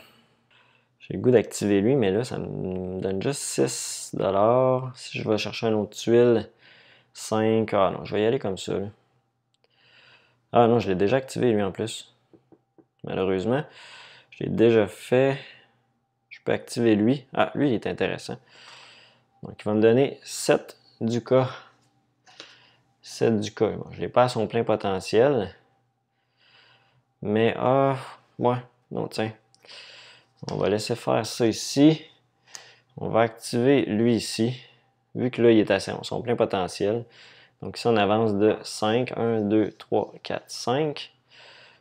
j'ai le goût d'activer lui, mais là ça me donne juste six dollars. Si je vais chercher un autre tuile, cinq. Ah non, je vais y aller comme ça. Là. Ah non, je l'ai déjà activé lui en plus. Malheureusement, je l'ai déjà fait. Je peux activer lui. Ah, lui il est intéressant. Donc il va me donner sept du cas. sept du cas. Bon, je ne l'ai pas à son plein potentiel. Mais ah, euh, ouais, non, tiens. On va laisser faire ça ici. On va activer lui ici. Vu que là, il est à son plein potentiel. Donc ici, on avance de cinq. un, deux, trois, quatre, cinq.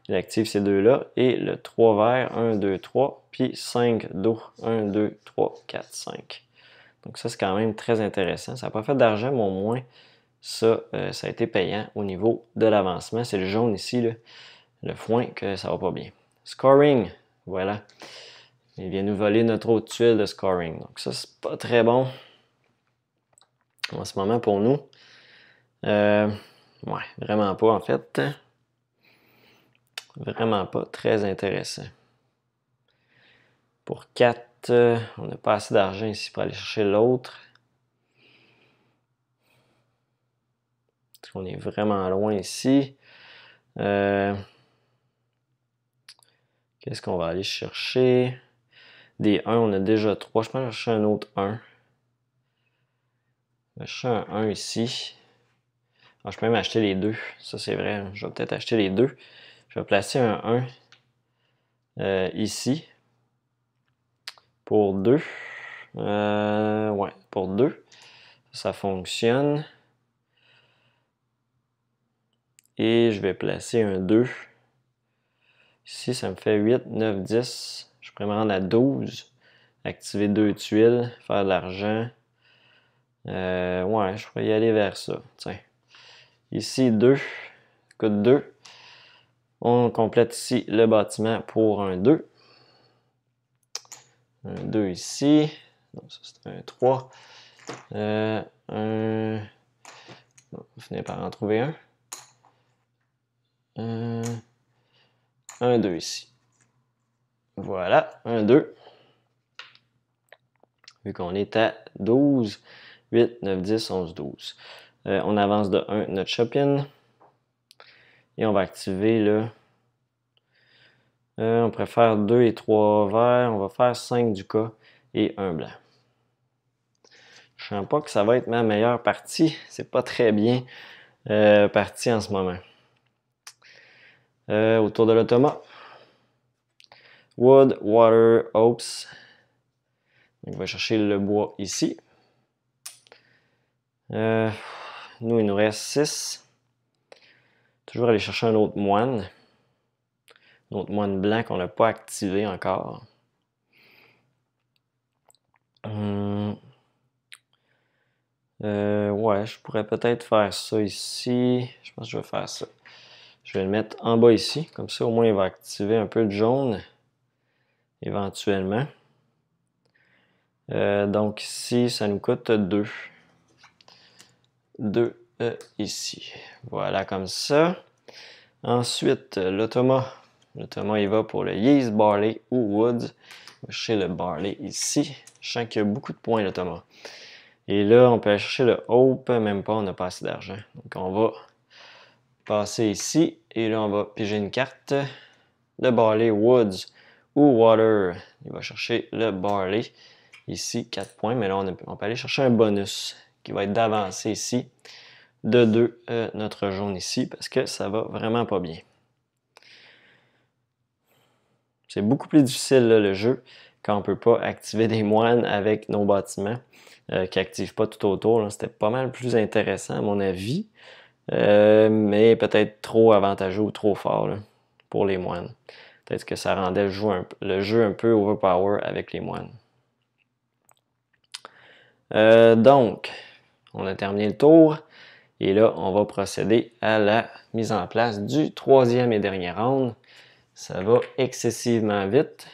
Il active ces deux-là. Et le trois vert, un, deux, trois. Puis cinq d'eau. un, deux, trois, quatre, cinq. Donc ça, c'est quand même très intéressant. Ça n'a pas fait d'argent, mais au moins, ça, euh, ça a été payant au niveau de l'avancement. C'est le jaune ici, là, le foin, que ça va pas bien. Scoring, voilà. Il vient nous voler notre autre tuile de scoring. Donc ça, c'est pas très bon en ce moment pour nous. Euh, ouais, vraiment pas en fait. Vraiment pas très intéressant. Pour quatre, on n'a pas assez d'argent ici pour aller chercher l'autre. On est vraiment loin ici. Euh, Qu'est-ce qu'on va aller chercher? Des un, on a déjà trois. Je pense que je vais chercher un autre un. Je vais chercher un un ici. Alors, je peux même acheter les deux. Ça, c'est vrai. Je vais peut-être acheter les deux. Je vais placer un un euh, ici. Pour deux, euh, ouais, pour deux, ça fonctionne. Et je vais placer un deux. Ici, ça me fait huit, neuf, dix. Je pourrais me rendre à douze. Activer deux tuiles, faire de l'argent. Euh, ouais, je pourrais y aller vers ça. Tiens. Ici, deux. Ça coûte deux. On complète ici le bâtiment pour un deux. Un deux ici, donc ça c'est un trois, euh, un, on finit par en trouver un, euh, un deux ici, voilà, un deux, vu qu'on est à douze, huit, neuf, dix, onze, douze, euh, on avance de un notre shopping, et on va activer le... Euh, on préfère deux et trois verts. On va faire cinq du cas et un blanc. Je ne sens pas que ça va être ma meilleure partie. C'est pas très bien euh, parti en ce moment. Euh, autour de l'automat. Wood, water, hopes. Donc, on va chercher le bois ici. Euh, nous, il nous reste six. Toujours aller chercher un autre moine. Notre moine blanc qu'on n'a pas activé encore. Hum. Euh, ouais, je pourrais peut-être faire ça ici. Je pense que je vais faire ça. Je vais le mettre en bas ici. Comme ça, au moins, il va activer un peu de jaune. Éventuellement. Euh, donc ici, ça nous coûte deux. deux euh, ici. Voilà, comme ça. Ensuite, l'automa. Notamment, il va pour le yeast, barley ou wood. On va chercher le barley ici. Je sens qu'il y a beaucoup de points, notamment. Et là, on peut aller chercher le hope. Même pas, on n'a pas assez d'argent. Donc, on va passer ici. Et là, on va piger une carte. Le barley, woods ou water. Il va chercher le barley. Ici, quatre points. Mais là, on, a, on peut aller chercher un bonus qui va être d'avancer ici. De deux, euh, notre jaune ici. Parce que ça va vraiment pas bien. C'est beaucoup plus difficile là, le jeu quand on ne peut pas activer des moines avec nos bâtiments euh, qui n'activent pas tout autour. C'était pas mal plus intéressant à mon avis, euh, mais peut-être trop avantageux ou trop fort là, pour les moines. Peut-être que ça rendait le jeu, un, le jeu un peu overpower avec les moines. Euh, donc, on a terminé le tour et là, on va procéder à la mise en place du troisième et dernier round. Ça va excessivement vite.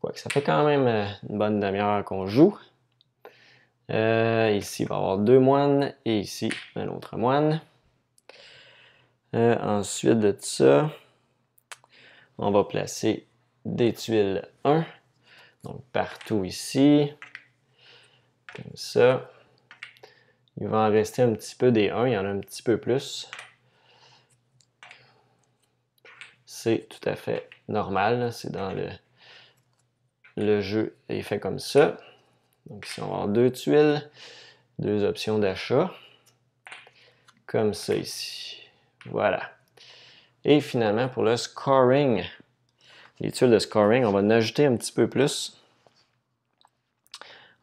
Quoique ça fait quand même une bonne demi-heure qu'on joue. Euh, ici, il va y avoir deux moines. Et ici, un autre moine. Euh, ensuite de ça, on va placer des tuiles un. Donc, partout ici. Comme ça. Il va en rester un petit peu des un. Il y en a un petit peu plus. C'est tout à fait normal. C'est dans le, le jeu. Il est fait comme ça. Donc ici, on va avoir deux tuiles, deux options d'achat, comme ça ici. Voilà. Et finalement, pour le scoring, les tuiles de scoring, on va en ajouter un petit peu plus.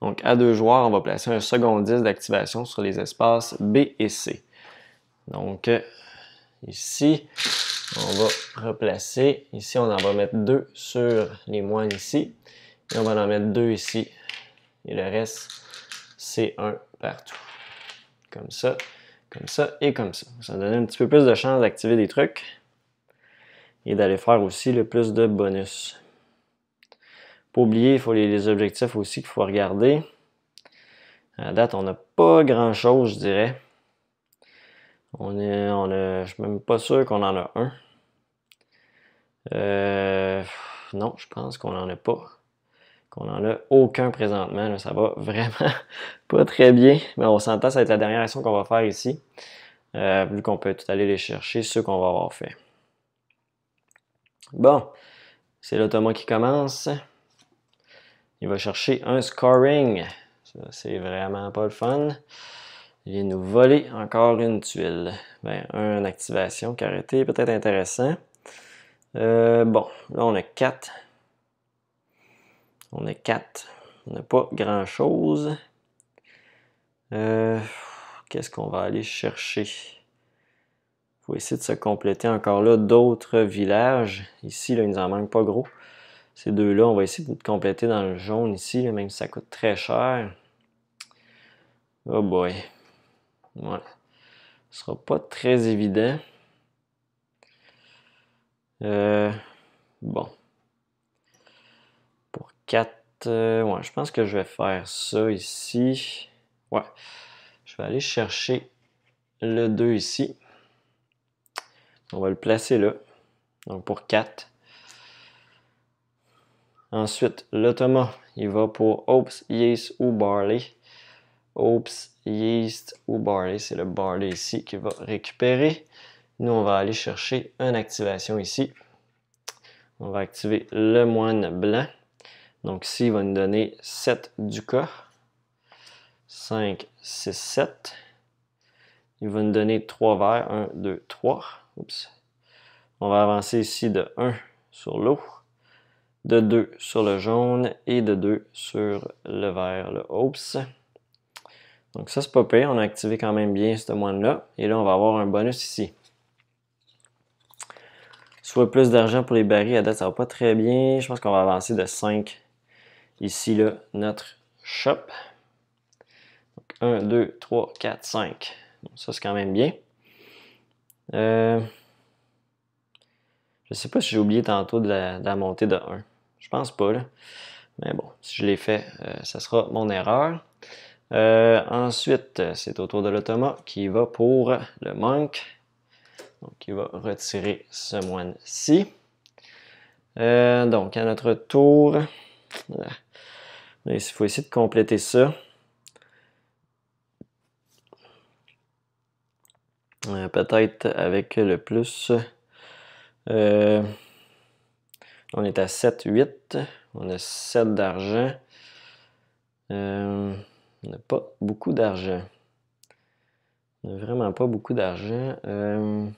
Donc à deux joueurs, on va placer un second dix d'activation sur les espaces B et C. Donc ici, on va replacer. Ici, on en va mettre deux sur les moines ici. Et on va en mettre deux ici. Et le reste, c'est un partout. Comme ça, comme ça et comme ça. Ça donne un petit peu plus de chance d'activer des trucs. Et d'aller faire aussi le plus de bonus. Pas oublier, il faut les, les objectifs aussi qu'il faut regarder. À la date, on n'a pas grand-chose, je dirais. On est, on a, je suis même pas sûr qu'on en a un. Euh, non, je pense qu'on n'en a pas. On n'en a aucun présentement, là, ça va vraiment pas très bien. Mais on s'entend, ça va être la dernière action qu'on va faire ici, euh, vu qu'on peut tout aller les chercher, ceux qu'on va avoir fait. Bon, c'est le Thomas qui commence. Il va chercher un scoring. C'est vraiment pas le fun. Il vient nous voler encore une tuile. Ben, une activation qui a été peut-être intéressant. Euh, bon, là on a quatre. On a quatre. On n'a pas grand-chose. Euh, Qu'est-ce qu'on va aller chercher? Il faut essayer de se compléter encore là d'autres villages. Ici, là, il ne nous en manque pas gros. Ces deux-là, on va essayer de compléter dans le jaune ici, là, même si ça coûte très cher. Oh boy. Voilà. Ce sera pas très évident. Euh, bon. quatre, euh, ouais, je pense que je vais faire ça ici. Ouais, je vais aller chercher le deux ici. On va le placer là. Donc pour quatre. Ensuite, le Thomas, il va pour Oats, Yeast ou Barley. Oats, Yeast ou Barley, c'est le Barley ici qu'il va récupérer. Nous, on va aller chercher une activation ici. On va activer le moine blanc. Donc ici, il va nous donner sept du cas. cinq, six, sept. Il va nous donner trois verres. un, deux, trois. Oups. On va avancer ici de un sur l'eau, de deux sur le jaune et de deux sur le vert, le Ops. Donc ça, c'est pas pire. On a activé quand même bien ce moine-là. Et là, on va avoir un bonus ici. Soit plus d'argent pour les barils. À date, ça va pas très bien. Je pense qu'on va avancer de cinq. Ici, là, notre shop. Donc, un, deux, trois, quatre, cinq. Bon, ça, c'est quand même bien. Euh, je ne sais pas si j'ai oublié tantôt de la, de la montée de un. Je pense pas, là. Mais bon, si je l'ai fait, euh, ça sera mon erreur. Euh, ensuite, c'est au tour de l'automat qui va pour le monk. Donc, il va retirer ce moine-ci. Euh, donc, à notre tour... Il faut essayer de compléter ça. Euh, Peut-être avec le plus. Euh, on est à sept, huit. On a sept d'argent. Euh, on n'a pas beaucoup d'argent. On n'a vraiment pas beaucoup d'argent. Euh,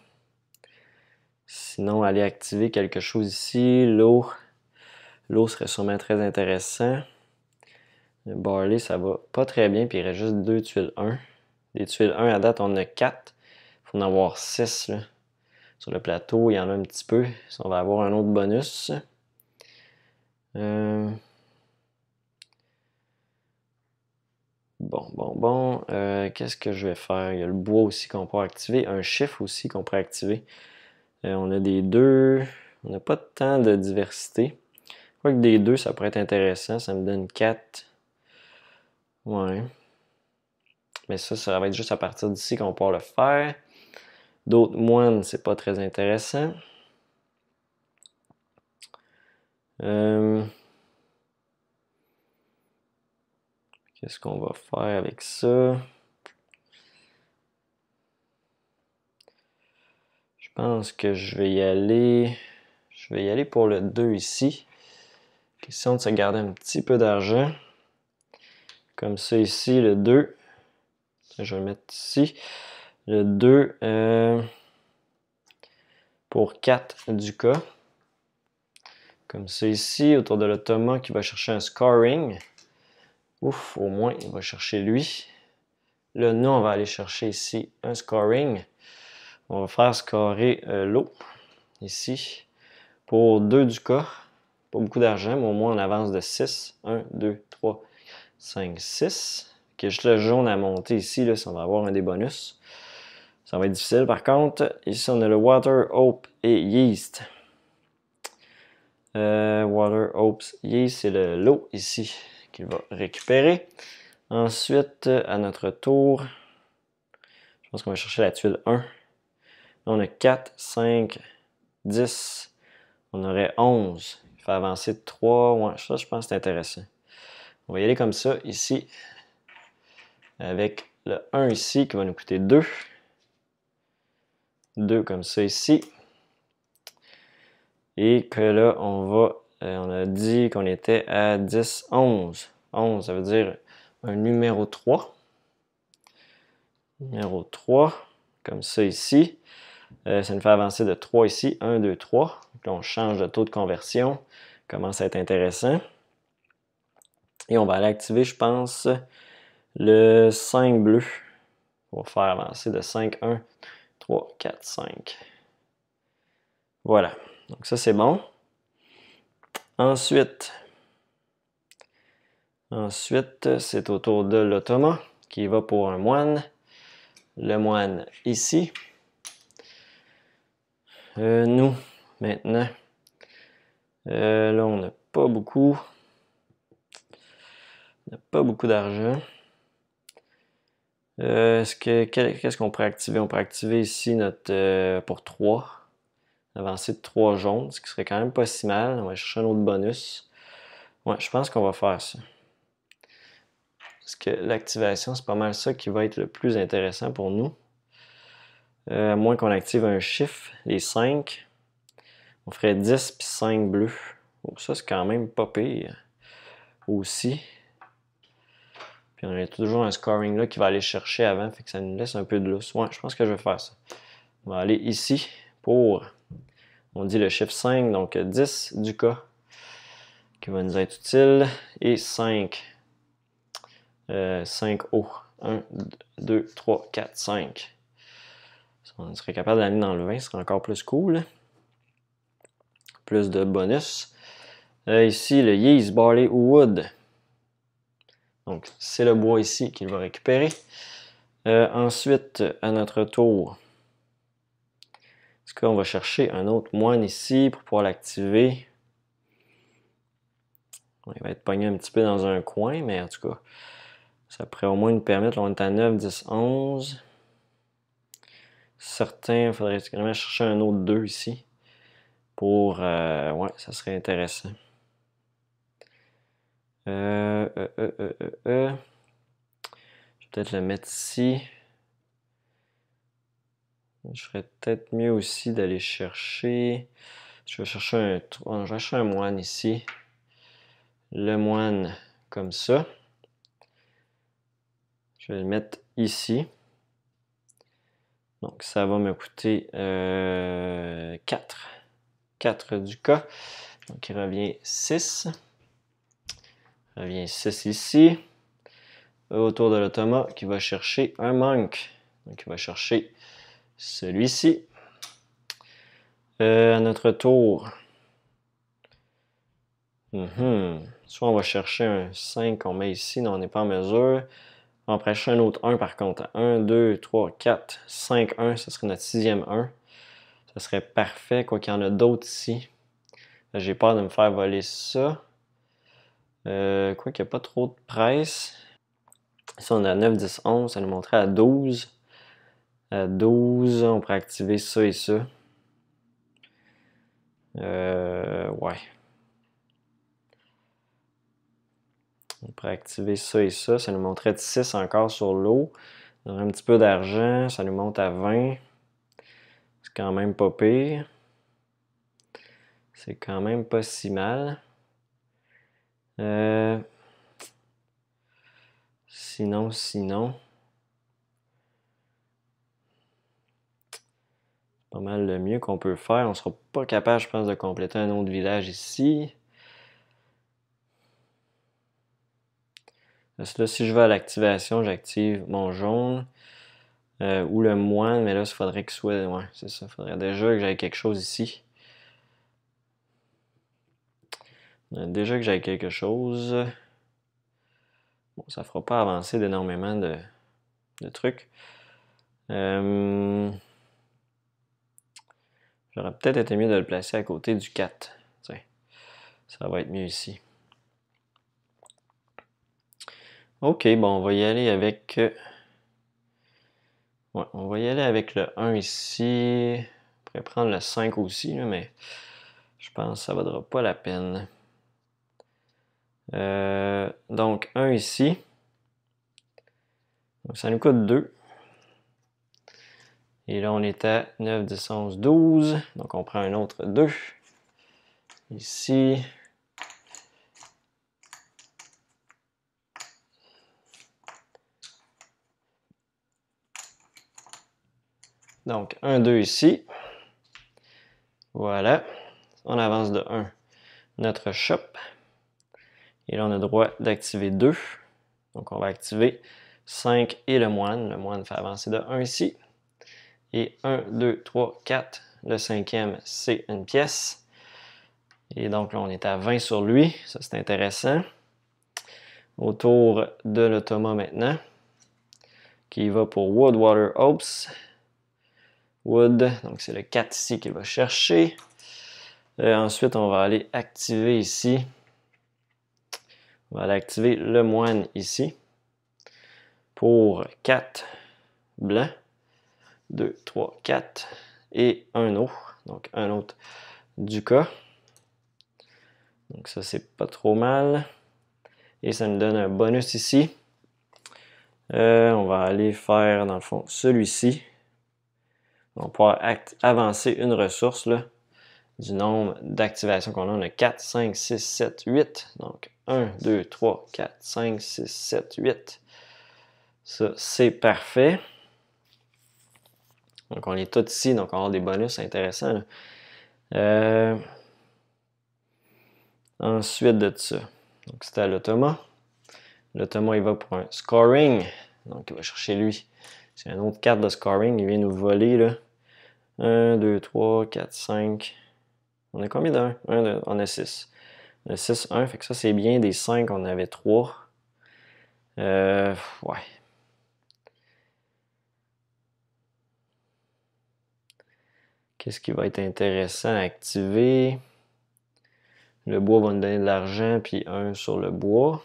sinon, aller activer quelque chose ici. L'eau. L'eau serait sûrement très intéressant. Le barley, ça va pas très bien, puis il reste juste deux tuiles un. Les tuiles un, à date, on a quatre. Il faut en avoir six. Là. Sur le plateau, il y en a un petit peu. Ça, on va avoir un autre bonus. Euh... Bon, bon, bon. Euh, Qu'est-ce que je vais faire? Il y a le bois aussi qu'on peut activer. Un chiffre aussi qu'on peut activer. Euh, on a des deux. On n'a pas tant de diversité. Quoique des deux, ça pourrait être intéressant. Ça me donne quatre. Ouais. mais ça, ça va être juste à partir d'ici qu'on peut le faire. D'autres moines, c'est pas très intéressant. Euh... Qu'est-ce qu'on va faire avec ça? Je pense que je vais y aller. Je vais y aller pour le deux ici. Question de se garder un petit peu d'argent. Comme ça ici, le deux. Je vais le mettre ici. Le deux euh, pour quatre du cas. Comme ça ici, autour de l'Ottoman qui va chercher un scoring. Ouf, au moins, il va chercher lui. Là, nous, on va aller chercher ici un scoring. On va faire scorer euh, l'eau, ici, pour deux du cas. Pas beaucoup d'argent, mais au moins, on avance de six. un, deux, trois, cinq, six. Que juste le jaune à monter ici, là, ça va avoir un des bonus. Ça va être difficile, par contre. Ici, on a le Water, Hope et Yeast. Euh, water, Hope, Yeast, c'est l'eau, ici. Il va récupérer. Ensuite, à notre tour, je pense qu'on va chercher la tuile un. Là, on a quatre, cinq, dix. On aurait onze. Il fait avancer de trois. Ouais, ça, je pense que c'est intéressant. On va y aller comme ça, ici, avec le un ici qui va nous coûter deux. deux comme ça, ici. Et que là, on va... Euh, on a dit qu'on était à dix, onze. onze, ça veut dire un numéro trois. Numéro trois, comme ça ici. Euh, ça nous fait avancer de trois ici. un, deux, trois. Donc là, on change de taux de conversion. Commence à être intéressant. Et on va aller activer, je pense, le cinq bleu. On va faire avancer de cinq, un, trois, quatre, cinq. Voilà. Donc ça, c'est bon. Ensuite, ensuite c'est au tour de l'Ottoman qui va pour un moine. Le moine ici. Euh, nous, maintenant. Euh, là, on n'a pas beaucoup. On n'a pas beaucoup d'argent. Euh, est-ce que, qu'est-ce qu'on pourrait activer? On pourrait activer ici notre euh, pour trois. Avancer de trois jaunes, ce qui serait quand même pas si mal. On va chercher un autre bonus. Ouais, je pense qu'on va faire ça. Parce que l'activation, c'est pas mal ça qui va être le plus intéressant pour nous. Euh, à moins qu'on active un chiffre, les cinq. On ferait dix puis cinq bleus. Oh, ça, c'est quand même pas pire. Aussi. Puis on a toujours un scoring là qui va aller chercher avant, fait que ça nous laisse un peu de lousse. Ouais, je pense que je vais faire ça. On va aller ici pour... On dit le chiffre cinq, donc dix du cas, qui va nous être utile, et cinq, euh, cinq O, un, deux, trois, quatre, cinq. Si on serait capable d'aller dans le vingt, ce serait encore plus cool, plus de bonus. Euh, ici, le Yeast, Barley ou Wood, donc c'est le bois ici qu'il va récupérer. Euh, ensuite, à notre tour, on va chercher un autre moine ici pour pouvoir l'activer. Il va être pogné un petit peu dans un coin, mais en tout cas, ça pourrait au moins nous permettre. Là, on est à neuf, dix, onze. Certains, il faudrait vraiment chercher un autre deux ici. Pour... Euh, ouais, ça serait intéressant. Euh, euh, euh, euh, euh, euh. Je vais peut-être le mettre ici. Je ferais peut-être mieux aussi d'aller chercher. Je vais chercher un, je vais chercher un moine ici. Le moine comme ça. Je vais le mettre ici. Donc ça va me coûter euh, quatre. quatre du cas. Donc il revient six. Il revient six ici. Autour de l'Ottoman qui va chercher un monk. Donc il va chercher... celui-ci. Euh, à notre tour, mm-hmm. soit on va chercher un cinq qu'on met ici, non, on n'est pas en mesure. On va chercher un autre un par contre. un, deux, trois, quatre, cinq, un, ce serait notre sixième un. Ce serait parfait, quoi qu'il y en a d'autres ici. J'ai peur de me faire voler ça. Euh, quoi qu'il n'y a pas trop de presse. Si on a neuf, dix, onze, ça nous montrait à douze. À douze, on pourrait activer ça et ça. Euh, ouais. On pourrait activer ça et ça. Ça nous montrait de six encore sur l'eau. On aurait un petit peu d'argent. Ça nous monte à vingt. C'est quand même pas pire. C'est quand même pas si mal. Euh... Sinon, sinon... C'est pas mal le mieux qu'on peut faire. On ne sera pas capable, je pense, de compléter un autre village ici. Parce que là, si je vais à l'activation, j'active mon jaune euh, ou le moine, mais là, il faudrait que soit... Ouais, c'est ça. Il faudrait déjà que j'aille quelque chose ici. Déjà que j'aille quelque chose... Bon, ça fera pas avancer d'énormément de, de trucs. Euh, J'aurais peut-être été mieux de le placer à côté du quatre. Tiens, ça va être mieux ici. Ok, bon, on va y aller avec... Ouais, on va y aller avec le un ici. On pourrait prendre le cinq aussi, mais je pense que ça ne vaudra pas la peine. Euh, donc, un ici. Donc, ça nous coûte deux. Et là, on est à neuf, dix, onze, douze. Donc, on prend un autre deux. Ici. Donc, un, deux ici. Voilà. On avance de un. Notre shop. Et là, on a droit d'activer deux. Donc, on va activer cinq et le moine. Le moine fait avancer de un ici. Et un, deux, trois, quatre. Le cinquième, c'est une pièce. Et donc, là, on est à vingt sur lui. Ça, c'est intéressant. Autour de l'automat maintenant, qui va pour Wood, Water, Oats. Wood, donc c'est le quatre ici qu'il va chercher. Euh, ensuite, on va aller activer ici. On va aller activer le moine ici pour quatre blancs, deux, trois, quatre et un autre, donc un autre du cas. Donc ça, c'est pas trop mal. Et ça nous donne un bonus ici. Euh, on va aller faire, dans le fond, celui-ci. On va pouvoir avancer une ressource là, du nombre d'activations qu'on a. On a quatre, cinq, six, sept, huit. Donc un, deux, trois, quatre, cinq, six, sept, huit. Ça, c'est parfait. Donc, on est tous ici. Donc, on a des bonus intéressants là. Euh... Ensuite de ça. Donc, c'était à l'automa. L'automa, il va pour un scoring. Donc, il va chercher lui. C'est une autre carte de scoring. Il vient nous voler là. un, deux, trois, quatre, cinq. On a combien d'un? On a six. Le six, un, fait que ça c'est bien. Des cinq, on avait trois. Euh, ouais. Qu'est-ce qui va être intéressant à activer? Le bois va nous donner de l'argent, puis un sur le bois.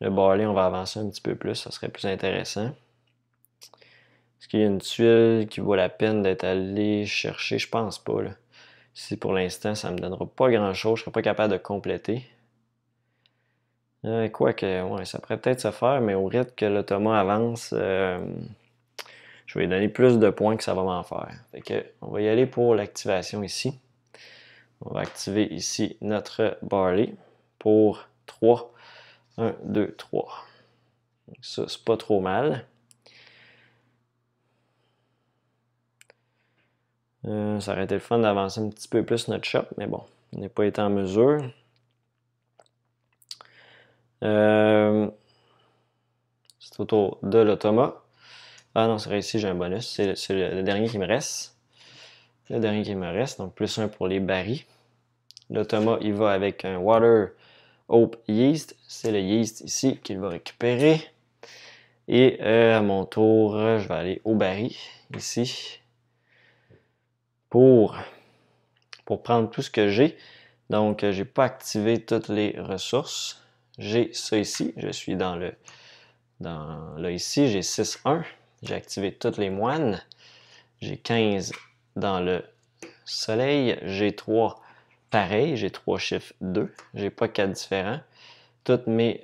Le barley, on va avancer un petit peu plus, ça serait plus intéressant. Est-ce qu'il y a une tuile qui vaut la peine d'être allé chercher? Je pense pas, là. Si pour l'instant, ça ne me donnera pas grand-chose, je ne serai pas capable de compléter. Euh, Quoique, ouais, ça pourrait peut-être se faire, mais au rythme que l'automa avance, euh, je vais lui donner plus de points que ça va m'en faire. Fait que, on va y aller pour l'activation ici. On va activer ici notre barley pour trois. un, deux, trois. Donc ça, c'est pas trop mal. Euh, ça aurait été le fun d'avancer un petit peu plus notre shop, mais bon, on n'a pas été en mesure. Euh, c'est autour de l'automa. Ah non, c'est ici, j'ai un bonus. C'est le, le dernier qui me reste. Le dernier qui me reste, donc plus un pour les barils. L'automa, il va avec un Water Hope Yeast. C'est le yeast ici qu'il va récupérer. Et euh, à mon tour, je vais aller au baril, ici. Pour, pour prendre tout ce que j'ai. Donc, je n'ai pas activé toutes les ressources. J'ai ça ici. Je suis dans le Dans, là, ici, j'ai six un. J'ai activé toutes les moines. J'ai quinze dans le soleil. J'ai trois pareils. J'ai trois chiffres deux. J'ai pas quatre différents. Toutes mes,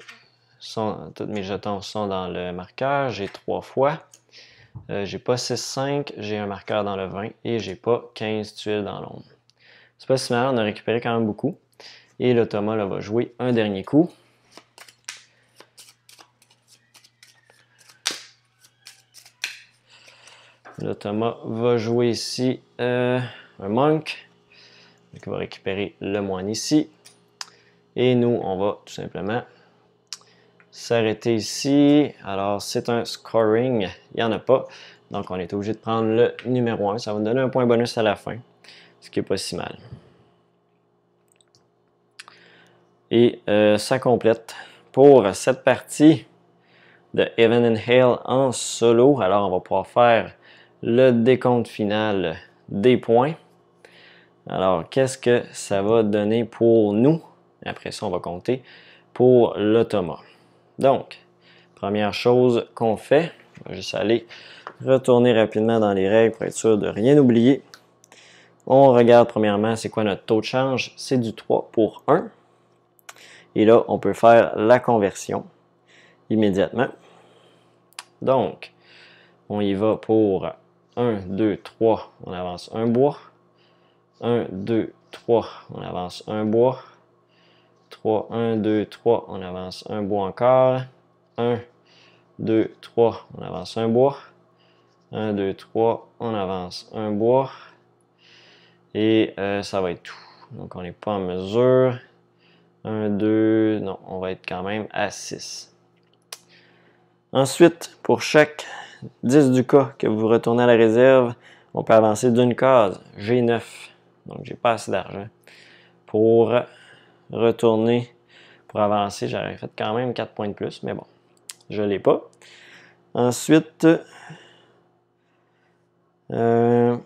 sont, toutes mes jetons sont dans le marqueur. J'ai trois fois. Euh, j'ai pas six cinq. J'ai un marqueur dans le vingt. Et j'ai pas quinze tuiles dans l'ombre. C'est pas si mal. On a récupéré quand même beaucoup. Et le Thomas là, va jouer un dernier coup. Le Thomas va jouer ici euh, un monk. Donc, il va récupérer le moine ici. Et nous, on va tout simplement s'arrêter ici. Alors, c'est un scoring. Il n'y en a pas. Donc, on est obligé de prendre le numéro un. Ça va nous donner un point bonus à la fin. Ce qui n'est pas si mal. Et euh, ça complète pour cette partie de Heaven and Hell en solo. Alors, on va pouvoir faire le décompte final des points. Alors, qu'est-ce que ça va donner pour nous? Après ça, on va compter pour le Thomas. Donc, première chose qu'on fait, on va juste aller retourner rapidement dans les règles pour être sûr de rien oublier. On regarde premièrement c'est quoi notre taux de change. C'est du trois pour un. Et là, on peut faire la conversion immédiatement. Donc, on y va pour un, deux, trois, on avance un bois. un, deux, trois, on avance un bois. trois, un, deux, trois, on avance un bois encore. un, deux, trois, on avance un bois. un, deux, trois, on avance un bois. Et euh, ça va être tout. Donc, on n'est pas en mesure. un, deux, non, on va être quand même à six. Ensuite, pour chaque dix du cas que vous retournez à la réserve, on peut avancer d'une case. J'ai neuf, donc j'ai pas assez d'argent pour retourner, pour avancer. J'aurais fait quand même quatre points de plus, mais bon, je l'ai pas. Ensuite, euh,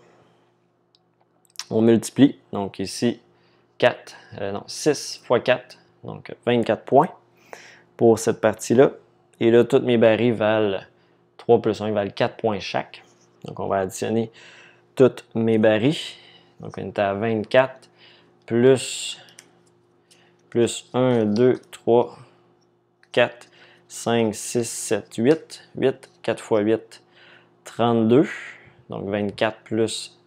on multiplie, donc ici quatre, euh, non, six fois quatre, donc vingt-quatre points pour cette partie-là. Et là, toutes mes barils valent trois plus un, valent quatre points chaque. Donc, on va additionner toutes mes barils. Donc, on est à vingt-quatre plus, plus un, deux, trois, quatre, cinq, six, sept, huit. huit, quatre fois huit, trente-deux. Donc, vingt-quatre plus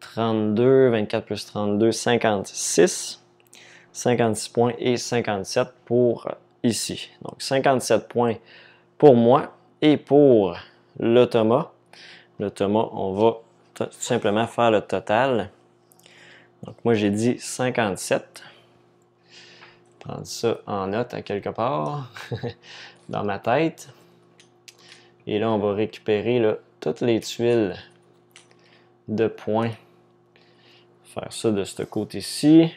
trente-deux. vingt-quatre plus trente-deux, cinquante-six. cinquante-six points et cinquante-sept pour... ici. Donc, cinquante-sept points pour moi et pour le Thomas. Le Thomas, on va tout simplement faire le total. Donc, moi, j'ai dit cinquante-sept. Je vais prendre ça en note à quelque part dans ma tête. Et là, on va récupérer là, toutes les tuiles de points. Faire ça de ce côté-ci.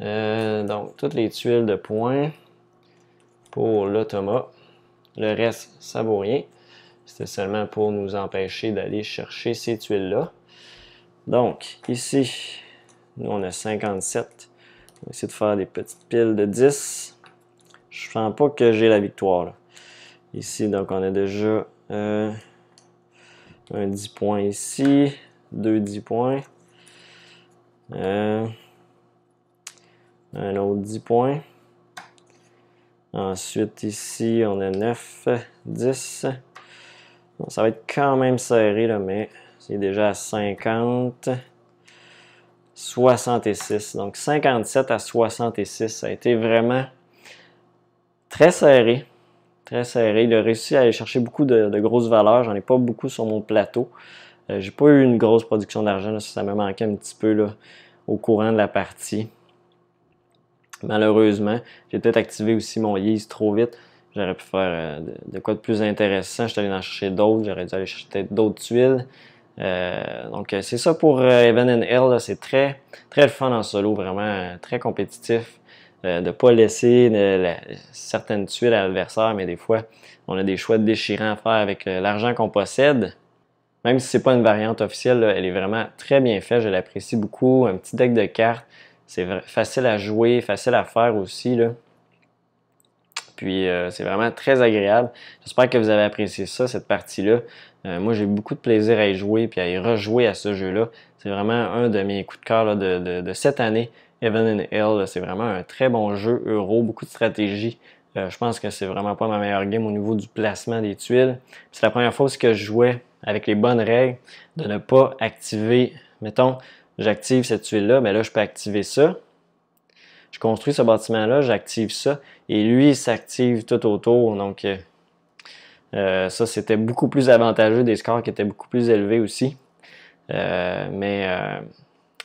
Euh, donc, toutes les tuiles de points pour le Thomas. Le reste, ça vaut rien. C'était seulement pour nous empêcher d'aller chercher ces tuiles-là. Donc, ici, nous, on a cinquante-sept. On va essayer de faire des petites piles de dix. Je ne sens pas que j'ai la victoire, là. Ici, donc, on a déjà euh, un dix points ici, deux dix points. Euh, Un autre dix points. Ensuite, ici, on a neuf, dix. Bon, ça va être quand même serré, là, mais c'est déjà à cinquante. soixante-six. Donc, cinquante-sept à soixante-six. Ça a été vraiment très serré. Très serré. Il a réussi à aller chercher beaucoup de, de grosses valeurs. J'en ai pas beaucoup sur mon plateau. Euh, j'ai pas eu une grosse production d'argent. Ça me manquait un petit peu là, au courant de la partie. Malheureusement, j'ai peut-être activé aussi mon Yeez trop vite. J'aurais pu faire de, de quoi de plus intéressant. Je suis allé en chercher d'autres. J'aurais dû aller chercher peut-être d'autres tuiles. Euh, donc, c'est ça pour Heaven and Hell. C'est très, très fun en solo. Vraiment très compétitif. Euh, de ne pas laisser de, la, certaines tuiles à l'adversaire. Mais des fois, on a des choix de déchirants à faire avec l'argent qu'on possède. Même si ce n'est pas une variante officielle, là, elle est vraiment très bien faite. Je l'apprécie beaucoup. Un petit deck de cartes. C'est facile à jouer, facile à faire aussi, là. puis euh, c'est vraiment très agréable. J'espère que vous avez apprécié ça, cette partie-là. Euh, moi, j'ai beaucoup de plaisir à y jouer, puis à y rejouer à ce jeu-là. C'est vraiment un de mes coups de cœur là, de, de, de cette année. Heaven and Hell, c'est vraiment un très bon jeu euro, beaucoup de stratégie. Euh, je pense que c'est vraiment pas ma meilleure game au niveau du placement des tuiles. C'est la première fois que je jouais avec les bonnes règles de ne pas activer, mettons, j'active cette tuile-là, mais là, je peux activer ça. Je construis ce bâtiment-là, j'active ça, et lui, il s'active tout autour. Donc, euh, ça, c'était beaucoup plus avantageux, des scores qui étaient beaucoup plus élevés aussi. Euh, mais euh,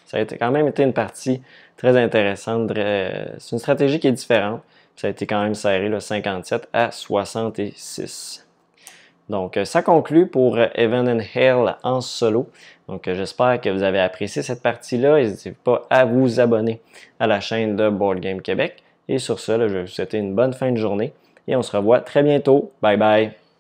ça a été, quand même été une partie très intéressante. Euh, c'est une stratégie qui est différente. Ça a été quand même serré, là, cinquante-sept à soixante-six. Donc, ça conclut pour Heaven and Hell en solo. Donc, j'espère que vous avez apprécié cette partie-là. N'hésitez pas à vous abonner à la chaîne de Board Game Québec. Et sur ce, là, je vais vous souhaiter une bonne fin de journée. Et on se revoit très bientôt. Bye bye!